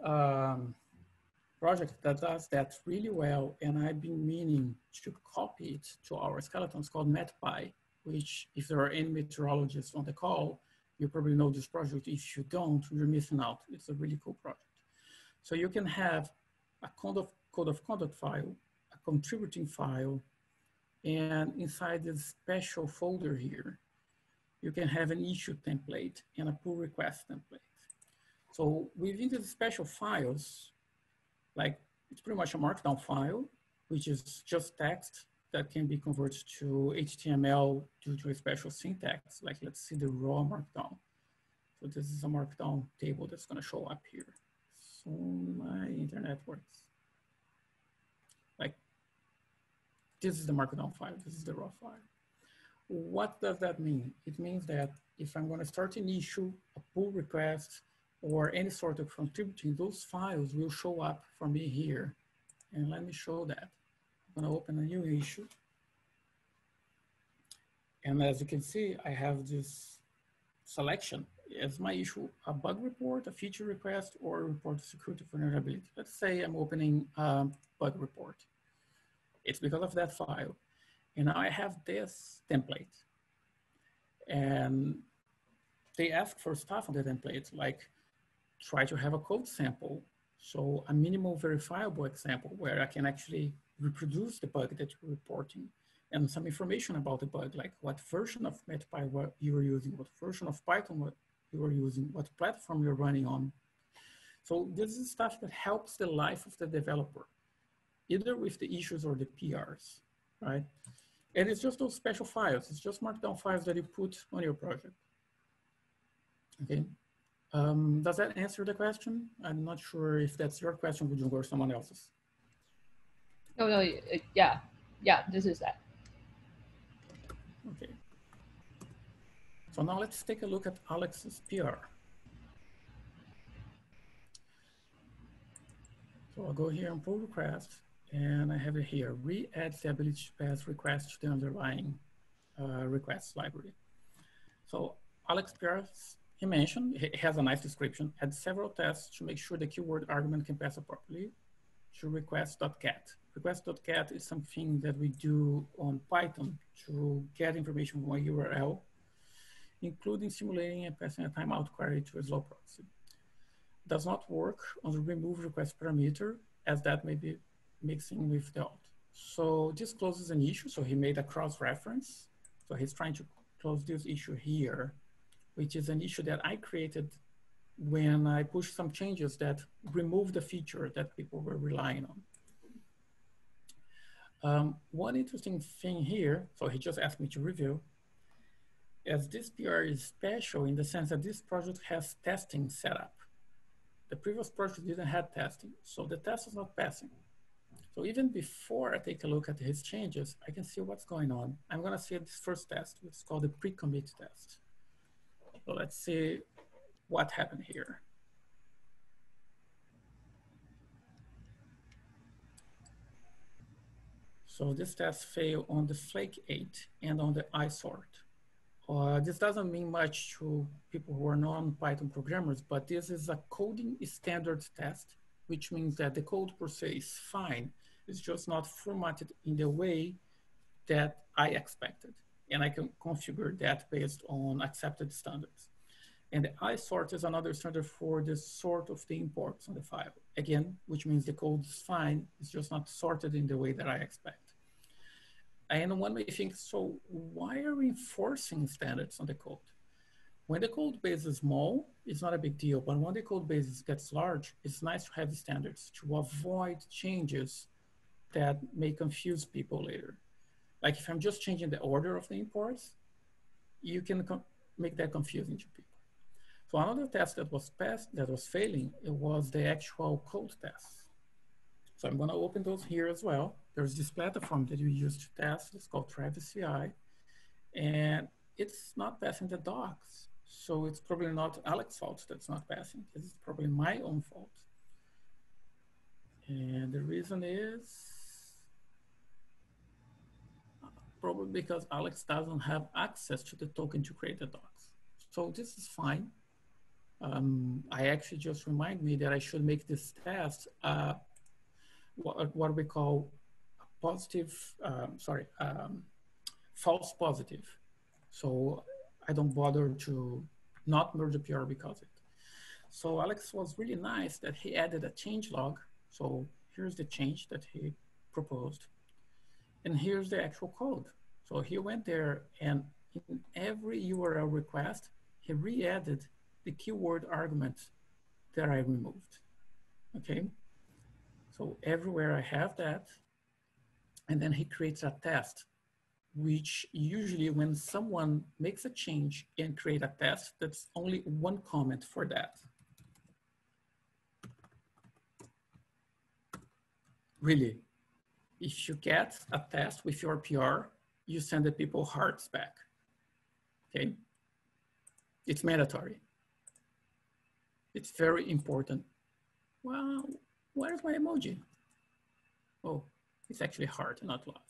project that does that really well, and I've been meaning to copy it to our skeletons, called MetPy, which if there are any meteorologists on the call, you probably know this project. If you don't, you're missing out. It's a really cool project. So you can have a code of conduct file, a contributing file, and inside this special folder here, you can have an issue template and a pull request template. So within the special files, like it's pretty much a markdown file, which is just text that can be converted to HTML due to a special syntax. Like let's see the raw markdown. So this is a markdown table that's gonna show up here. So my internet works. Like this is the markdown file, this is the raw file. What does that mean? It means that if I'm gonna start an issue, a pull request, or any sort of contributing, those files will show up for me here. And let me show that. I'm gonna open a new issue. And as you can see, I have this selection. Is my issue a bug report, a feature request, or a report of security vulnerability? Let's say I'm opening a bug report. It's because of that file. And now I have this template. And they ask for stuff on the template, like try to have a code sample. So a minimal verifiable example where I can actually reproduce the bug that you're reporting and some information about the bug, like what version of MetPy you are using, what version of Python you are using, what platform you're running on. So this is stuff that helps the life of the developer, either with the issues or the PRs, right? And it's just those special files. It's just markdown files that you put on your project. Okay, does that answer the question? I'm not sure if that's your question, would you go to someone else's? No, no, yeah, this is that. Okay, so now let's take a look at Alex's PR. So I'll go here and pull request, and I have it here, re-add the ability to pass requests to the underlying requests library. So Alex PR's, he mentioned, it has a nice description, had several tests to make sure the keyword argument can pass properly to request.cat. Request.cat is something that we do on Python to get information from a URL, including simulating and passing a timeout query to a slow proxy. Does not work on the remove request parameter, as that may be mixing with the alt. So this closes an issue, so he made a cross-reference. So he's trying to close this issue here, which is an issue that I created when I pushed some changes that removed the feature that people were relying on. One interesting thing here, so he just asked me to review, as this PR is special in the sense that this project has testing set up. The previous project didn't have testing, so the test is not passing. So even before I take a look at his changes, I can see what's going on. I'm gonna see this first test, which is called the pre-commit test. So let's see what happened here. So this test failed on the Flake 8 and on the iSort. This doesn't mean much to people who are non-Python programmers, but this is a coding standard test, which means that the code per se is fine. It's just not formatted in the way that I expected. And I can configure that based on accepted standards. And the iSort is another standard for the sort of the imports on the file. Again, which means the code is fine, it's just not sorted in the way that I expect. And one may think, so why are we enforcing standards on the code? When the code base is small, it's not a big deal, but when the code base gets large, it's nice to have standards to avoid changes that may confuse people later. Like if I'm just changing the order of the imports, you can make that confusing to people. So another test that was passed, that was failing, it was the actual code test. So I'm gonna open those here as well. There's this platform that you use to test, it's called Travis CI, and it's not passing the docs. So it's probably not Alex's fault that's not passing, it's probably my own fault. And the reason is, probably because Alex doesn't have access to the token to create the docs. So this is fine. I actually just remind me that I should make this test what we call a positive, false positive. So I don't bother to not merge the PR because it. So Alex was really nice that he added a change log. So here's the change that he proposed. And here's the actual code. So he went there and in every URL request, he re-added the keyword argument that I removed, okay? So everywhere I have that, and then he creates a test, which usually when someone makes a change and create a test, that's only one comment for that. Really. If you get a test with your PR, you send the people hearts back, okay? It's mandatory. It's very important. Well, where's my emoji? Oh, it's actually heart, not love.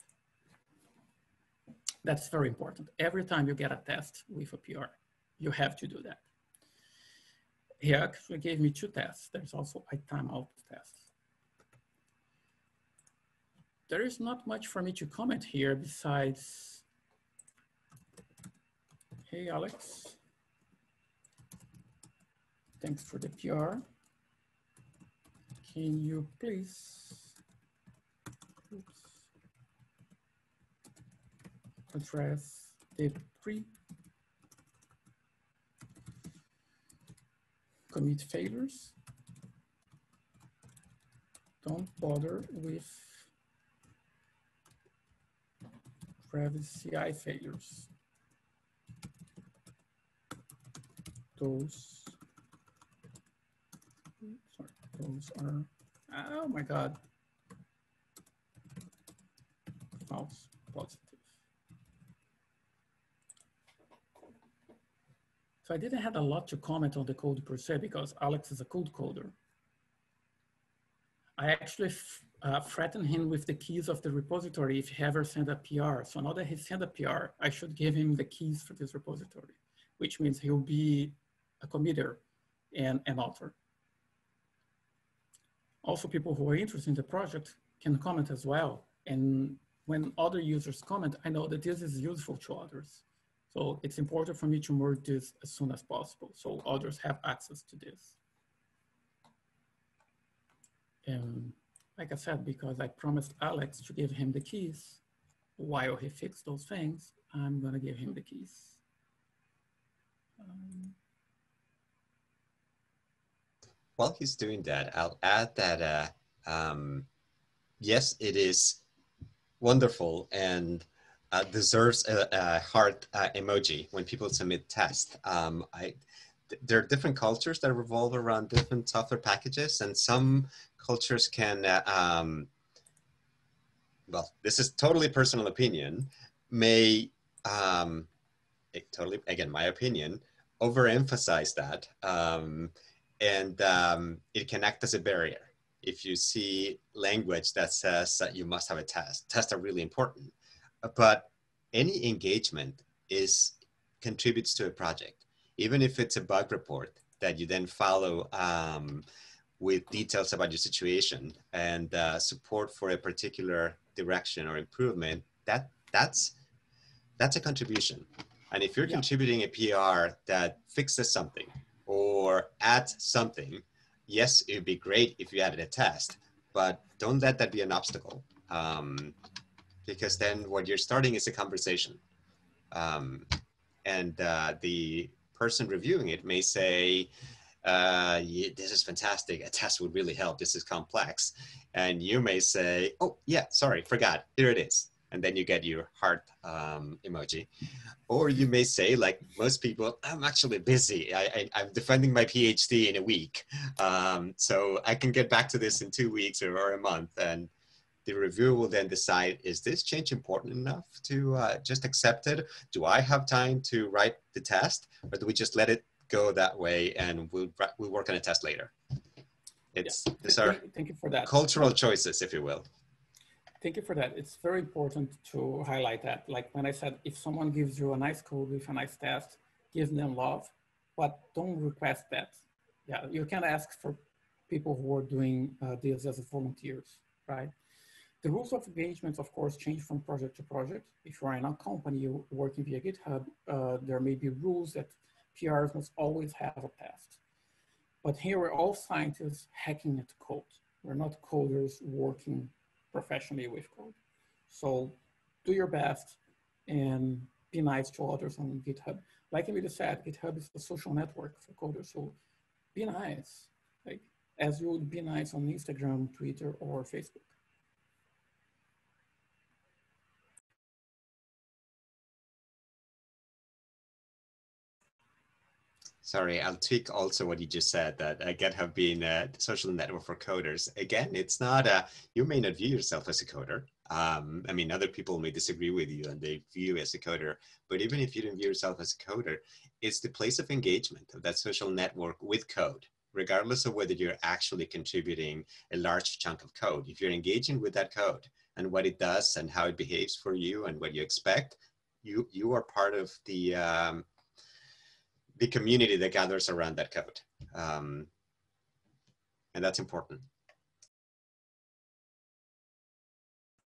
That's very important. Every time you get a test with a PR, you have to do that. He actually gave me two tests. There's also a timeout test. There is not much for me to comment here besides, hey Alex, thanks for the PR. Can you please address the pre-commit failures? Don't bother with Travis CI failures. Those are, oh my God, false positive. So I didn't have a lot to comment on the code per se because Alex is a code coder. I actually threaten him with the keys of the repository if he ever sent a PR. So now that he sent a PR, I should give him the keys for this repository, which means he'll be a committer and an author. Also, people who are interested in the project can comment as well. And when other users comment, I know that this is useful to others. So it's important for me to merge this as soon as possible so others have access to this. And like I said, because I promised Alex to give him the keys, while he fixed those things, I'm gonna give him the keys. While he's doing that, I'll add that, yes, it is wonderful and deserves a heart emoji when people submit tests. There are different cultures that revolve around different software packages, and some cultures can, well, this is totally personal opinion, may, totally, again, my opinion, overemphasize that. It can act as a barrier. If you see language that says that you must have a test, tests are really important, but any engagement contributes to a project. Even if it's a bug report that you then follow with details about your situation and support for a particular direction or improvement, that's a contribution. And if you're contributing a PR that fixes something or adds something, yes, it'd be great if you added a test, but don't let that be an obstacle because then what you're starting is a conversation. The person reviewing it may say, yeah, this is fantastic, a test would really help, this is complex. And you may say, oh yeah, sorry, forgot, here it is. And then you get your heart emoji. Or you may say, like most people, I'm actually busy. I'm defending my PhD in a week. So I can get back to this in 2 weeks or a month. And the reviewer will then decide, is this change important enough to just accept it? Do I have time to write the test? Or do we just let it go that way and we'll work on a test later? These are cultural choices, if you will. Thank you for that. It's very important to highlight that. Like when I said, if someone gives you a nice code with a nice test, give them love, but don't request that. Yeah, you can't ask for people who are doing this as volunteers, right? The rules of engagement, of course, change from project to project. If you're in a company working via GitHub, there may be rules that PRs must always have a test. But here we're all scientists hacking at code. We're not coders working professionally with code. So do your best and be nice to others on GitHub. Like Emilio said, GitHub is a social network for coders. So be nice, like as you would be nice on Instagram, Twitter, or Facebook. Sorry, I'll tweak also what you just said, that GitHub being a social network for coders. Again, it's not a, you may not view yourself as a coder. I mean, other people may disagree with you and they view you as a coder, but even if you don't view yourself as a coder, it's the place of engagement of that social network with code, regardless of whether you're actually contributing a large chunk of code. If you're engaging with that code and what it does and how it behaves for you and what you expect, you are part of the community that gathers around that code. And that's important.